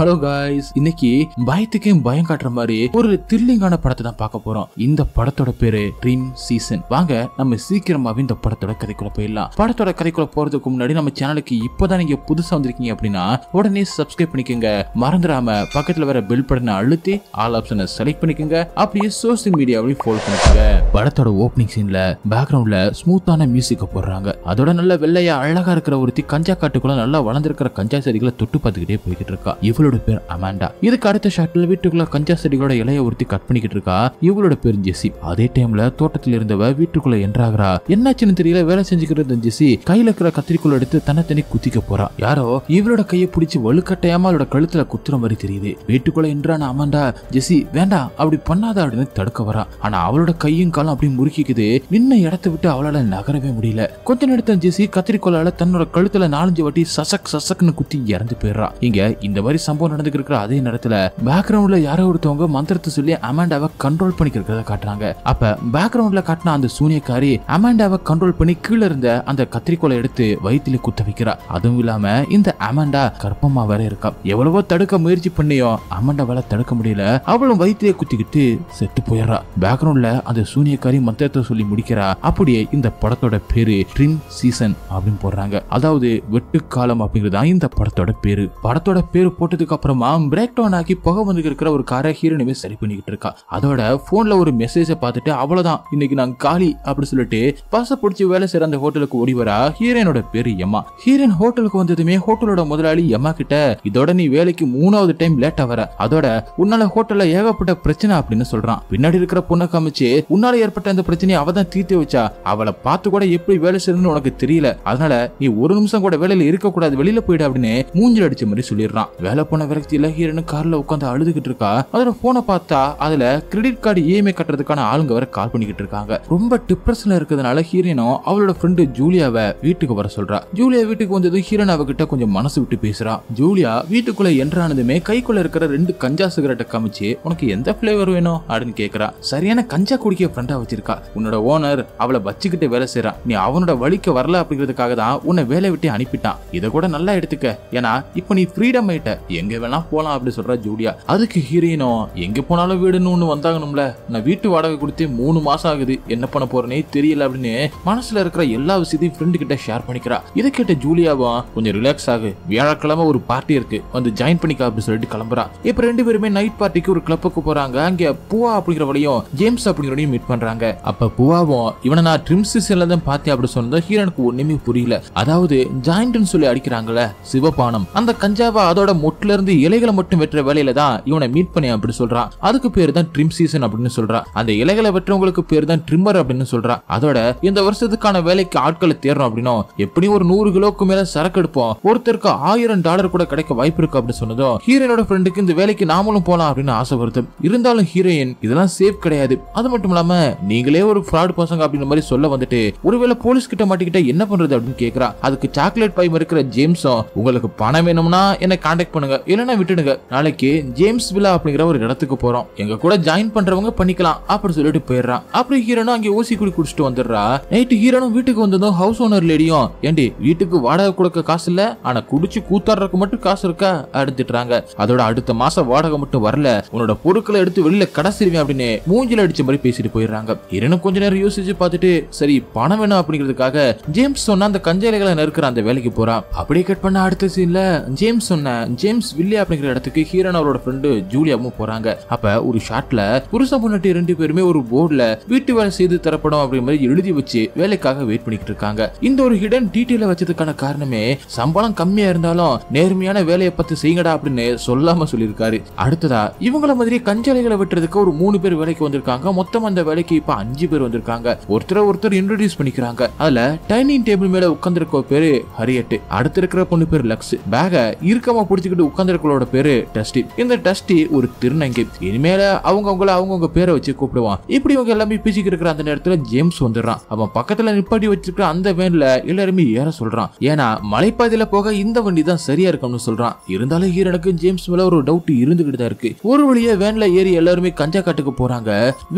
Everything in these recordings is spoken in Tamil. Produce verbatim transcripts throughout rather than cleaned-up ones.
ஹலோ காய்ஸ், இன்னைக்கு பயத்துக்கும் பயம் காட்டுற மாதிரி ஒரு த்ரில்லிங்கான படத்தை தான் பார்க்க போறோம். இந்த படத்தோட பேரு ட்ரீம் சீசன். வாங்க நம்ம சீக்கிரமாவே இந்த படத்தோட கதைக்குள்ள போயிடலாம். படத்தோட கதைக்குள்ள போறதுக்கு முன்னாடி நம்ம சேனலுக்கு இப்பதான் நீங்க புதுசா வந்திருக்கீங்க அப்படின்னா உடனே சப்ஸ்கிரைப் பண்ணிக்கோங்க. மறந்துடாம பக்கத்துல வர பெல் பட்டனை அழுத்தி ஆல் ஆப்ஷனை செலக்ட் பண்ணிக்கோங்க. அப்படியே சோசியல் மீடியாவிலையும் ஃபாலோ பண்ணிக்கோங்க. படத்தோட ஓப்பனிங் சீன்ல பேக்ரவுண்ட்ல ஸ்மூத்தான மியூசிக் போடுறாங்க. அதோட நல்ல வெள்ளையா அழகா இருக்கிற ஒருத்தி கஞ்சா காட்டுக்குள்ள நல்லா வளர்ந்திருக்கிற கஞ்சா செடிகளை தொட்டு பார்த்துக்கிட்டே போய்கிட்டு இருக்கா. இவளோட பேர் அமாண்டா. இதுக்கு அடுத்த ஷாட்ல வீட்டுக்குள்ள கஞ்சா செடிகளோட இலைய ஒருத்தி கட் பண்ணிக்கிட்டு இருக்கா. இவளோட பேர் ஜெசி. அதே டைம்ல தோட்டத்தில் இருந்தவ வீட்டுக்குள்ள என்றாகிறா. என்னாச்சுன்னு தெரியல வேலை செஞ்சுக்கிறது ஜெசி கையில இருக்கிற கத்திரிக்குள்ள எடுத்து தனித்தனி குத்திக்க போறா. யாரோ இவளோட கையை பிடிச்சி வலுக்கட்டையாம அவளோட கழுத்துல குத்துற மாதிரி தெரியுது. வீட்டுக்குள்ள என்றான அமாண்டா ஜெசி வேண்டாம் அப்படி பண்ணாத அப்படின்னு தடுக்க வரா. ஆனா அவளோட கையும் காலம் அப்படி முறுக்கிக்குது. நின்ன இடத்தை விட்டு அவளால நகரவே முடியல. கொஞ்ச நேரத்தில் ஜெசி கத்திரிக்கோளால தன்னோட கழுத்துல நாலஞ்சு வாட்டி சசக் சசக்னு குத்தி இறந்து போயிடுறா. இங்க இந்த மாதிரி சம்பவம் நடந்துக்கிற அதே நேரத்துல பேக்ரவுண்ட்ல யாரோ ஒருத்தவங்க மந்திரத்தை சொல்லி அமாண்டாவை கண்ட்ரோல் பண்ணிக்கிறத காட்டுறாங்க. அப்ப பேக்ரவுண்ட்ல காட்டின அந்த சூனியக்காரி அமாண்டாவை கண்ட்ரோல் பண்ணி கீழே இருந்த அந்த கத்திரிக்கோலை எடுத்து வயிற்றுல குத்த வைக்கிறா. அதுவும் இல்லாம இந்த அமாண்டா கர்ப்பமா வேற இருக்கா. எவ்வளவோ தடுக்க முயற்சி பண்ணியும் அமாண்டாவால தடுக்க முடியல. அவளும் வயிற்றுல குத்திக்கிட்டு செத்து போயிடறா. பேக்ரவுண்ட்ல அந்த சூனியக்காரி மந்திரத்தை சொல்லி முடிக்கிறா. அப்படியே இந்த படத்தோட பேரு ட்ரீம் சீசன் அப்படின்னு போடுறாங்க. அதாவது வெட்டுக்காலம் அப்படிங்கறதா இந்த படத்தோட பேரு. படத்தோட பேரு போட்டதுக்கு அப்புறமா பிரேக் டவுன் ஆகி புகை வந்து இருக்கிற ஒரு காரை ஹீரோனுமே சரி பண்ணிக்கிட்டு இருக்கா. அதோட போன்ல ஒரு மெசேஜை பார்த்துட்டு அவ்வளவுதான் இன்னைக்கு நான் காலி அப்படின்னு சொல்லிட்டு பச பிடிச்சி வேலை செய்யற அந்த ஹோட்டலுக்கு ஓடி வரா. ஹீரோனோட பேரு எம்மா. ஹீரோன் ஹோட்டலுக்கு வந்ததுமே ஹோட்டலோட முதலாளி எம்மா கிட்ட இதோட நீ வேலைக்கு மூணாவது டைம் லேட்டா வர, அதோட உன்னால ஹோட்டல்ல ஏகப்பட்ட பிரச்சனை அப்படின்னு சொல்றான். பின்னாடி இருக்கிற பொண்ணை காமிச்சு உன்னால ஏற்பட்ட அந்த பிரச்சனையை அவதான் தீர்த்து வச்சா. அவளை பார்த்து கூட எப்படி வேலை செய்யணும்னு உனக்கு தெரியல, அதனால நீ ஒரு நிமிஷம் கூட வேலையில இருக்க கூடாது, வெளியில போயிடு அப்படின்னு மூஞ்சில் அடிச்ச மாதிரி சொல்லிடுறான். வேலை போன விரக்தியில ஹீரோனு கார்ல உட்காந்து அழுதுகிட்டு இருக்கா. அதோட போனை பார்த்தா அதுல கிரெடிட் கார்டு இஎம்ஐ கட்டுறதுக்கான ஆளுங்க வர கால் பண்ணிக்கிட்டு இருக்காங்க. ரொம்ப டிப்ரெஷன்ல இருக்கிறதுனால ஹீரோனும் அவளோட ஃப்ரெண்டு ஜூலியாவை வீட்டுக்கு வர சொல்றா. ஜூலியா வீட்டுக்கு வந்ததும் ஹீரோன் அவகிட்ட கொஞ்சம் மனசு விட்டு பேசுறா. ஜூலியா வீட்டுக்குள்ள என்றானதுமே கைக்குள்ள இருக்கிற ரெண்டு கஞ்சா சிகரெட்டை காமிச்சு உனக்கு எந்த பிளேவர் வேணும் அப்படின்னு கேக்குறா. சரியான கஞ்சா குடிக்க ஃப்ரெண்டா வச்சிருக்கா. உன்னோட ஓனர் அவளை வச்சுக்கிட்டு வேலை செய்யறான். நீ அவனோட வழிக்கு வரல அப்படிங்கிறதுக்காக தான் உன்னை வேலை விட்டு அனுப்பிட்டான். இதை கூட நல்லா எடுத்துக்க, ஏன்னா இப்ப நீ ஃப்ரீடம் ஆயிட்ட, எங்க வேணா போலாம் அப்படி சொல்ற ஜூலியா. அதுக்கு ஹீரோயினோ எங்க போனாலும் வீடுன்னு ஒண்ணு வந்தாங்கணும்ல, நான் வீட்டு வாடகை கொடுத்து மூணு மாசம் ஆகுது, என்ன பண்ண போறேனே தெரியல அப்படின்னு மனசுல இருக்கிற எல்லா விஷயத்தையும் ஃப்ரெண்டு கிட்ட ஷேர் பண்ணிக்கிறா. இதை கேட்ட ஜூலியாவும் கொஞ்சம் ரிலாக்ஸ் ஆகு, வியாழக்கிழமை ஒரு பார்ட்டி இருக்கு வந்து ஜாயின் பண்ணிக்க அப்படின்னு சொல்லிட்டு கிளம்புறா. இப்ப ரெண்டு பேருமே நைட் பார்ட்டிக்கு ஒரு கிளப்புக்கு போறாங்க. அங்க பூவா அப்படிங்கிறவளையும் ஜேம்ஸ் அப்படிங்கிறவனையும் மீட் பண்றாங்க. அப்ப பூவாவும் இவனை நான் ட்ரீம் சீசன்ல தான் பார்த்தேன் அப்படின்னு சொன்னது ஹீரோனுக்கு ஒண்ணுமே புரியல. அதாவது ஜாயிண்ட்னு சொல்லி அடிக்கிறாங்களே சிவபானம், அந்த கஞ்சாவை அதோட மொட்டுல இருந்து இலைகளை மட்டும் வெட்டுற வேலையில தான் இவனை மீட் பண்ணி அப்படி சொல்றான். அதுக்கு பேரு தான் ட்ரிம் சீசன் அப்படின்னு சொல்றான். அந்த இலைகளை வெட்டுறவங்களுக்கு பேரு தான் ட்ரிம்மர் அப்படின்னு சொல்றான். அதோட இந்த வருஷத்துக்கான வேலைக்கு ஆட்களை தேர்றோம் அப்படின்னா எப்படியும் ஒரு நூறு கிலோக்கு மேல சரக்கு எடுப்போம், ஒருத்தருக்கு ஆயிரம் டாலர் கூட கிடைக்க வாய்ப்பு இருக்கு அப்படின்னு சொன்னதும் ஹீரோயினோட ஃப்ரெண்டுக்கு இந்த வேலைக்கு நாமளும் போலாம் அப்படின்னு ஆசை வருது. இருந்தாலும் ஹீரோயின் இதெல்லாம் சேஃப் கிடையாது, அது மட்டும் இல்லாம நீங்களே ஒரு ஃப்ராட் பசங்க அப்படின்ற மாதிரி சொல்ல வந்துட்டு ஒருவேளை போலீஸ் கிட்ட மாட்டிக்கிட்ட என்ன பண்றது அப்படின்னு கேக்குறா. அதுக்கு சாக்லேட் பை இருக்கிற ஜேம்ஸும் உங்களுக்கு பணம் வேணும்னா என்ன கான்டாக்ட் பண்ணுங்க, இல்லைன்னா விட்டுடுங்க, நாளைக்கு ஜேம்ஸ் வில்லா அப்படிங்கிற ஒரு இடத்துக்கு போறோம், எங்க கூட ஜாயின் பண்றவங்க பண்ணிக்கலாம் அப்படி சொல்லிட்டு போயிடுறான். அப்புறம் ஹீரோனும் அங்கே ஊசி குடி குடிச்சிட்டு வந்துடுறா. நைட்டு ஹீரோனும் வீட்டுக்கு வந்ததும் ஹவுஸ் ஓனர் லேடியும் ஏண்டி வீட்டுக்கு வாடகை கொடுக்க காசு இல்ல, ஆனா குடிச்சு கூத்தாடுறதுக்கு மட்டும் காசு இருக்கா எடுத்துட்டாங்க. அதோட அடுத்த மாசம் வாடகை மட்டும் வரல, உன்னோட பொருட்களை எடுத்து வெளியில கடைசிடுவேன் அப்படின்னு மூஞ்சில அடிச்ச மாதிரி பேசிட்டு போயிடுறாங்க. ஹீரோனும் கொஞ்ச நேரம் யோசிச்சு பார்த்துட்டு சரி பணம் வேணும் அப்படிங்கிறதுக்காக ஜேம்ஸ் சொன்னா அந்த கஞ்சேலைகளை நறுக்கிற அந்த வேலைக்கு போறான். அப்படியே கட் பண்ண அடுத்த சீன்ல ஜேம்ஸ் சொன்ன ஜேம்ஸ் வில்லி அப்படிங்கிற இடத்துக்கு ஹீரோன் அவரோட ஃப்ரெண்டு ஜூலியாவும் போறாங்க. அப்ப ஒரு ஷாட்ல புருஷன் பொண்ணு ரெண்டு பேருமே ஒரு போர்டுல வீட்டு வேலை செய்து தரப்படும் அப்படிங்கிற மாதிரி எழுதி வச்சு வேலைக்காக வெயிட் பண்ணிட்டு இருக்காங்க. இந்த ஒரு ஹிடன் டீடைல வச்சதுக்கான காரணமே சம்பளம் கம்மியா இருந்தாலும் நேர்மையான வேலையை பத்தி செய்யடா அப்படின்னு சொல்லாம சொல்லியிருக்காரு. அடுத்ததா இவங்கள மாதிரி கஞ்சலைகளை வெட்டுறதுக்கு ஒரு மூணு பேர் வேலைக்கு வந்திருக்காங்க. மொத்தம் அந்த வேலைக்கு இப்ப அஞ்சு பேர் வந்திருக்காங்க. ஒருத்தர் ஒருத்தர் இன்ட்ரோடியூஸ் பண்ணிக்கிறாங்க. அதுல டைனிங் டேபிள் மேல உட்கார்ந்திருக்க பேரு ஹரியட், அடுத்த இருக்கிற பொண்ணு பேர் லக்ஸ், பேக இருக்கமா புடிச்சுக்கிட்டு உட்கார்ந்திருக்கவளோட பேரு டஸ்டி. இந்த டஸ்டி ஒரு திருநங்கை. இனிமேல அவங்க அவங்கள அவங்கவுங்க பேரை வச்சு கூப்பிடுவான். இப்படி இவங்க எல்லாமே பேசிக்கிட்டு இருக்கிற அந்த நேரத்துல ஜேம்ஸ் வந்துடுறான். அவன் பக்கத்துல நிப்பாட்டி வச்சிருக்கிற அந்த வேன்ல எல்லாருமே ஏற சொல்றான். ஏன்னா மலைப்பாதையில போக இந்த வண்டி தான் சரியா இருக்கும்னு சொல்றான். இருந்தாலும் ஹீரோனுக்கு ஜேம்ஸ் மேல ஒரு டவுட் இருந்துகிட்டு தான் இருக்கு. ஒரு வழியா வேன்ல ஏறி எல்லாருமே கஞ்சா காட்டுக்கு போறாங்க.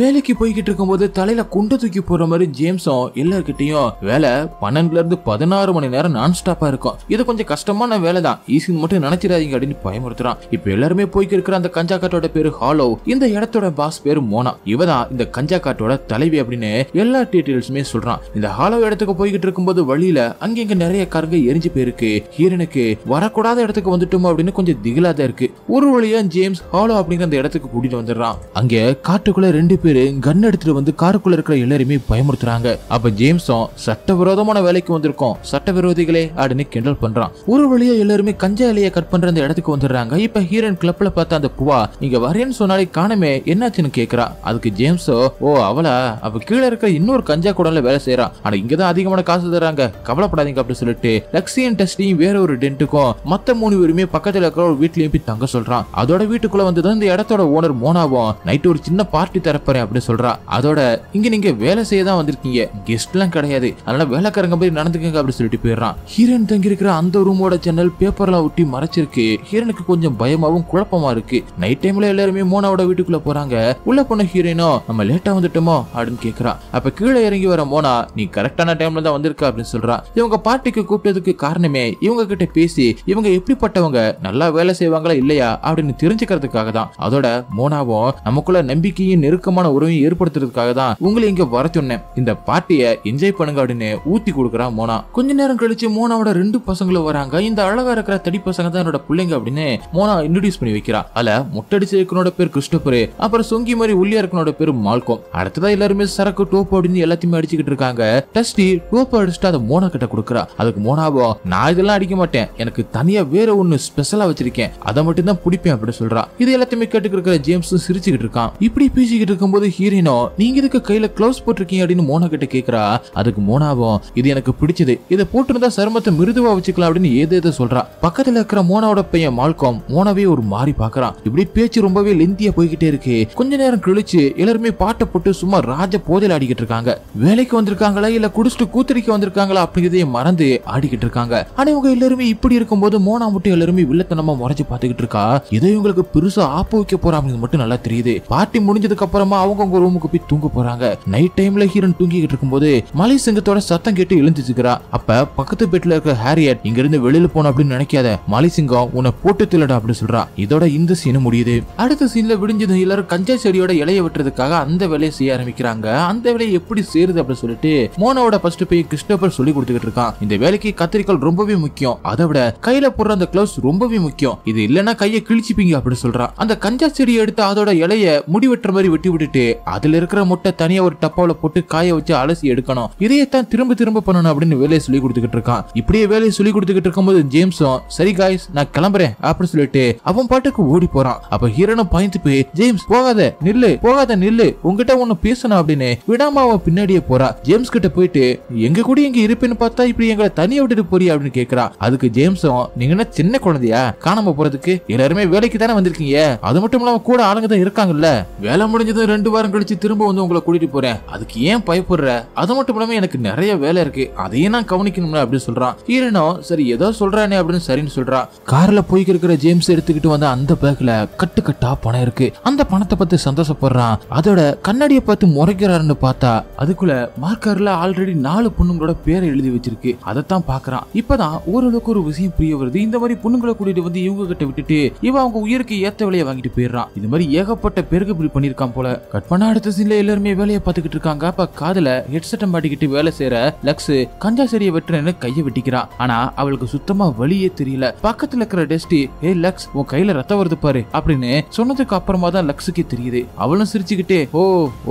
வேலைக்கு போய்கிட்டு இருக்கும் போது தலையில குண்டை தூக்கி போற மாதிரி ஜேம்ஸும் எல்லார்கிட்டையும் வேலை பன்னெண்டுல இருந்து பதினாறு மணி நேரம் நான் ஸ்டாப்பா இருக்கும், இது கொஞ்சம் கஷ்டமான வேலை தான், ஈஸின்னு மட்டும் நினைச்சிடாதீங்க அப்படின்னு சொல்லி பயமுறுத்துறான். இப்ப எல்லாருமே போய்க்கு இருக்கிற அந்த கஞ்சா காட்டோட பேரு ஹாலோ, இந்த இடத்தோட பாஸ் பேரு மோனா, இவதான் இந்த கஞ்சா காட்டோட தலைவி அப்படின்னு எல்லா டீட்டெயில்ஸுமே சொல்றான். இந்த ஹாலோ இடத்துக்கு போய்கிட்டு இருக்கும்போது வழியில அங்கங்க நிறைய காரங்க எரிஞ்சு போயிருக்கு. ஹீரனுக்கு வரக்கூடாத இடத்துக்கு வந்துட்டோம் அப்படின்னு கொஞ்சம் திகிலாதான் இருக்கு. ஒரு வழியா ஜேம்ஸ் ஹாலோ அப்படிங்கிற அந்த இடத்துக்கு கூட்டிட்டு வந்துடுறான். அங்க காட்டுக்குள்ள ரெண்டு பேரு கன் எடுத்துட்டு வந்து காருக்குள்ள இருக்கிற எல்லாருமே பயமுறுத்துறாங்க. அப்ப ஜேம்ஸும் சட்டவிரோதமான வேலைக்கு வந்திருக்கோம், சட்டவிரோதிகளே அப்படின்னு கிண்டல் பண்றான். ஒரு வழியா எல்லாருமே கஞ்சா இலையை கட் பண்ற அந்த இடத்துக்கு வந்துடுறாங்க. இப்ப ஹீரன் கிளப்ல பார்த்த அந்த புவா இங்க வரேன்னு சொன்னாலே காணமே என்னாச்சுன்னு கேக்குறா. அதுக்கு ஜேம்ஸோ, ஓ அவளா, அப்ப கீழே இருக்கிற இன்னொரு கஞ்சா கூடல வேலை செய்யறா, ஆனா இங்கதான் அதிகமான காசு தராங்க, கவலைப்படாதீங்க அப்படின்னு சொல்லிட்டு லக்ஸியன் டெஸ்டியும் வேற ஒரு டென்ட்டுக்கும் மத்த மூணு பேருமே பக்கத்துல இருக்கிற ஒரு வீட்லயும் போய் தங்க சொல்றான். அதோட வீட்டுக்குள்ள வந்துதான் இந்த இடத்தோட ஓனர் மோனாவும் நைட் ஒரு சின்ன பார்ட்டி தரப்பறேன் அப்படின்னு சொல்றா. அதோட இங்க நீங்க வேலை செய்ய தான் வந்திருக்கீங்க, கெஸ்ட் எல்லாம் கிடையாது, அதனால வேலைக்காரங்க போய் நடந்துக்கங்க அப்படின்னு சொல்லிட்டு போயிடறான். ஹீரன் தங்கி இருக்கிற அந்த ரூமோட ஜன்னல் பேப்பர் எல்லாம் ஒட்டி மறைச்சிருக்கு. ஹீரனுக்கு கொஞ்சம் பயமாவும் குழப்பமா இருக்கு. நைட் டைம்ல எல்லாருமே மோனாவோட வீட்டுக்குள்ள போறாங்க. உள்ள போன ஹீரனோ, நம்ம லேட்டா வந்துட்டோமோ அப்படின்னு கேக்குறா. அப்ப கீழே இறங்கி வர மோனா, நீ கரெக்டான டைம்ல தான் வந்திருக்க அப்படின்னு சொல்றா. இவங்க பார்ட்டிக்கு கூப்பிட்டதுக்கு காரணமே இவங்க கிட்ட பேசி இவங்க எப்படிப்பட்டவங்க, நல்லா வேலை செய்வாங்களா இல்லையா அப்படின்னு தெரிஞ்சுக்கிறதுக்காக தான். அதோட மோனாவும் நமக்குள்ள நம்பிக்கையும் நெருக்கமான உறவையும் ஏற்படுத்துறதுக்காக தான் உங்களை இங்க வர சொன்னேன், இந்த பார்ட்டியை என்ஜாய் பண்ணுங்க அப்படின்னு ஊத்தி கொடுக்குறா மோனா. கொஞ்ச நேரம் கழிச்சு மோனாவோட ரெண்டு பசங்களும் வராங்க. இந்த அழகா இருக்கிற தடி பசங்க தான் என்னோட பிள்ளைங்க அப்படின்னு மோனா இன்ட்ரோடியூஸ் பண்ணி வைக்கிறா. அல்ல முட்டடிச்சு இருக்கனோட பேர் கிறிஸ்டோபர், அப்புறம் சொங்கி மாதிரி உள்ளியா இருக்கனோட பேர் மால்கோம். அடுத்ததா எல்லாருமே சரக்கு டோப்பு அப்படின்னு எல்லாத்தையுமே அடிச்சுக்கிட்டு இருக்காங்க. டஸ்டி டோப்பு அடிச்சுட்டு அதை மோனா கிட்ட கொடுக்குறா. அதுக்கு மோனாவோ, நான் இதெல்லாம் அடிக்க மாட்டேன், எனக்கு தனியா வேற ஒன்னு ஸ்பெஷலா வச்சிருக்கேன், அதை மட்டும் தான் பிடிப்பேன் அப்படின்னு சொல்றா. இது எல்லாத்தையுமே கேட்டுக்கிட்டு இருக்கிற ஜேம்ஸ் சிரிச்சுக்கிட்டு இருக்கான். இப்படி பேசிக்கிட்டு இருக்கும்போது ஹீரோனோ, நீங்க இதுக்கு கையில கிளவுஸ் போட்டிருக்கீங்க அப்படின்னு மோனா கிட்ட கேக்குறா. அதுக்கு மோனாவோ, இது எனக்கு பிடிச்சது, இதை போட்டுருந்தா சருமத்தை மிருதுவா வச்சுக்கலாம் அப்படின்னு ஏதேதோ சொல்றா. பக்கத்துல இருக்கிற மோனாவோட பையன் மால்கோம் மோனாவே ஒரு மாறி பாக்குறான். இப்படி பேச்சு ரொம்பவே லெந்தியா போய்கிட்டே இருக்கு. கொஞ்ச நேரம் கழிச்சு எல்லாருமே பாட்டை போட்டு சும்மா ராஜ போதையில ஆடிக்கிட்டு இருக்காங்க. வேலைக்கு வந்திருக்காங்களா இல்ல குடிச்சிட்டு கூத்தரிக்க வந்திருக்காங்களா அப்படிங்கறதே மறந்து ஆடிக்கிட்டு இருக்காங்க. ஆனா இவங்க எல்லாருமே இப்படி இருக்கும்போது மோனா மட்டும் எல்லாருமே வில்லத்தனமா முறைச்சு பாத்துக்கிட்டு இருக்கா. இதை இவங்களுக்கு பெருசா ஆப்பு வைக்க போறா அப்படின்னு மட்டும் நல்லா தெரியுது. பார்ட்டி முடிஞ்சதுக்கு அப்புறமா அவங்க ரூமுக்கு போய் தூங்க போறாங்க. நைட் டைம்ல ஹீரன் தூங்கிக்கிட்டு இருக்கும்போது மலை சிங்கத்தோட சத்தம் கேட்டு எழுந்துச்சுக்கிறா. அப்ப பக்கத்து பெட்ல இருக்கிற ஹாரியட், இங்க இருந்து வெளியில போன அப்படின்னு நினைக்காத, மலை சிங்கம் உன்னை போட்டு தில்லடா அப்படின்னு சொல்றா. இதோட இந்த சீனும் முடியுது. அடுத்த சீன்ல விடிஞ்சது எல்லாரும் கஞ்சா செடியோட இலைய வெட்டுறதுக்காக அந்த வேலையை செய்ய ஆரம்பிக்கிறாங்க. அந்த வேலையை எப்படி சேருது அப்படின்னு சொல்லிட்டு மோனோட ஃபர்ஸ்ட் போய் கிறிஸ்டோபர் சொல்லி கொடுத்துக்கிட்டு இருக்கான். இந்த வேலைக்கு கத்திரிக்கால் ரொம்பவே முக்கியம், அதை விட கையில போடுற அந்த கிளவுஸ் ரொம்பவே முக்கியம், இது இல்லைன்னா கையை கிழிச்சுப்பீங்க அப்படின்னு சொல்றான். அந்த கஞ்சா செடியை எடுத்து அதோட இலைய முடி வெட்டுற மாதிரி வெட்டி விட்டுட்டு அதுல இருக்கிற முட்டை தனியா ஒரு டப்பாவில போட்டு காய வச்சு அலசி எடுக்கணும், இதையத்தான் திரும்ப திரும்ப பண்ணணும் அப்படின்னு வேலையை சொல்லி கொடுத்துக்கிட்டு இருக்கான். இப்படியே வேலையை சொல்லி கொடுத்துக்கிட்டு இருக்கும்போது ஜேம்ஸும், சரி காய்ஸ் நான் கிளம்புறேன் அப்படின்னு சொல்லிட்டு அவன் பாட்டுக்கு ஓடி போறான். அப்ப ஹீரோனும் பயந்து போய், ஜேம்ஸ் போகாத நில்லு, போகாத நில்லு, உங்ககிட்ட ஒன்னு பேசணும் அப்படின்னு விடாம அவன் பின்னாடியே போறா. ஜேம்ஸ் கிட்ட போயிட்டு, எங்க கூட இங்க இருப்பேன்னு பார்த்தா இப்படி எங்களை தனியா விட்டுட்டு போறியா அப்படின்னு கேக்குறா. அதுக்கு ஜேம்ஸும், நீங்க என்ன சின்ன குழந்தையா, காணாம போறதுக்கு எல்லாருமே வேலைக்கு தானே வந்திருக்கீங்க, அது மட்டும் இல்லாம கூட ஆளுங்க தான் இருக்காங்கல்ல, வேலை முடிஞ்சதும் ரெண்டு வாரம் கழிச்சு திரும்ப வந்து உங்களை கூட்டிட்டு போறேன், அதுக்கு ஏன் பயப்படுற, அது மட்டும் இல்லாம எனக்கு நிறைய வேலை இருக்கு, அதையும் நான் கவனிக்கணும்ல அப்படின்னு சொல்றான். ஹீரோனோ, சரி ஏதோ சொல்றானே அப்படின்னு சரின்னு சொல்றான். கார்ல போய்க்கு இருக்கிற ஜேம்ஸ் எடுத்துக்கிட்டு வந்த அந்த பேக்ல கட்டு கட்டா பணம் இருக்கு. அந்த பணத்தை பார்த்து சந்தோஷப்படுறான். அதோட கண்ணாடியை பார்த்து முறைக்கிறாருன்னு பார்த்தா அதுக்குள்ள மார்க்கர்ல ஆல்ரெடி நாலு பொண்ணுங்களோட பேரை எழுதி வச்சிருக்கு. அதைத்தான் பாக்குறான். இப்பதான் ஓரளவுக்கு ஒரு விஷயம் புரிய வருது. இந்த மாதிரி பொண்ணுங்களை கூட்டிட்டு வந்து இவங்க கிட்ட விட்டுட்டு இவ அவங்க உயிருக்கு ஏத்த விலையை வாங்கிட்டு போயிடுறான். இது மாதிரி ஏகப்பட்ட பேருக்கு இப்படி பண்ணிருக்கான் போல. கட் பண்ண அடுத்த சீன்ல எல்லாருமே வேலையை பார்த்துக்கிட்டு இருக்காங்க. அப்ப காதுல ஹெட்செட்டை மாட்டிக்கிட்டு வேலை செய்யற லக்ஸ் கஞ்சா செடியை வெட்டுறேன்னு கையை வெட்டிக்கிறான். ஆனா அவளுக்கு சுத்தமா வழியே தெரியல. பக்கத்துல இருக்கிற டெஸ்டி, ஏ லக்ஸ் உன் கையில ரத்தம் வருது பாரு அப்படின்னு சொன்னதுக்கு அப்புறமா தான் லக்ஸுக்கு தெரியுது. அவளும் சிரிச்சுக்கிட்டே, ஓ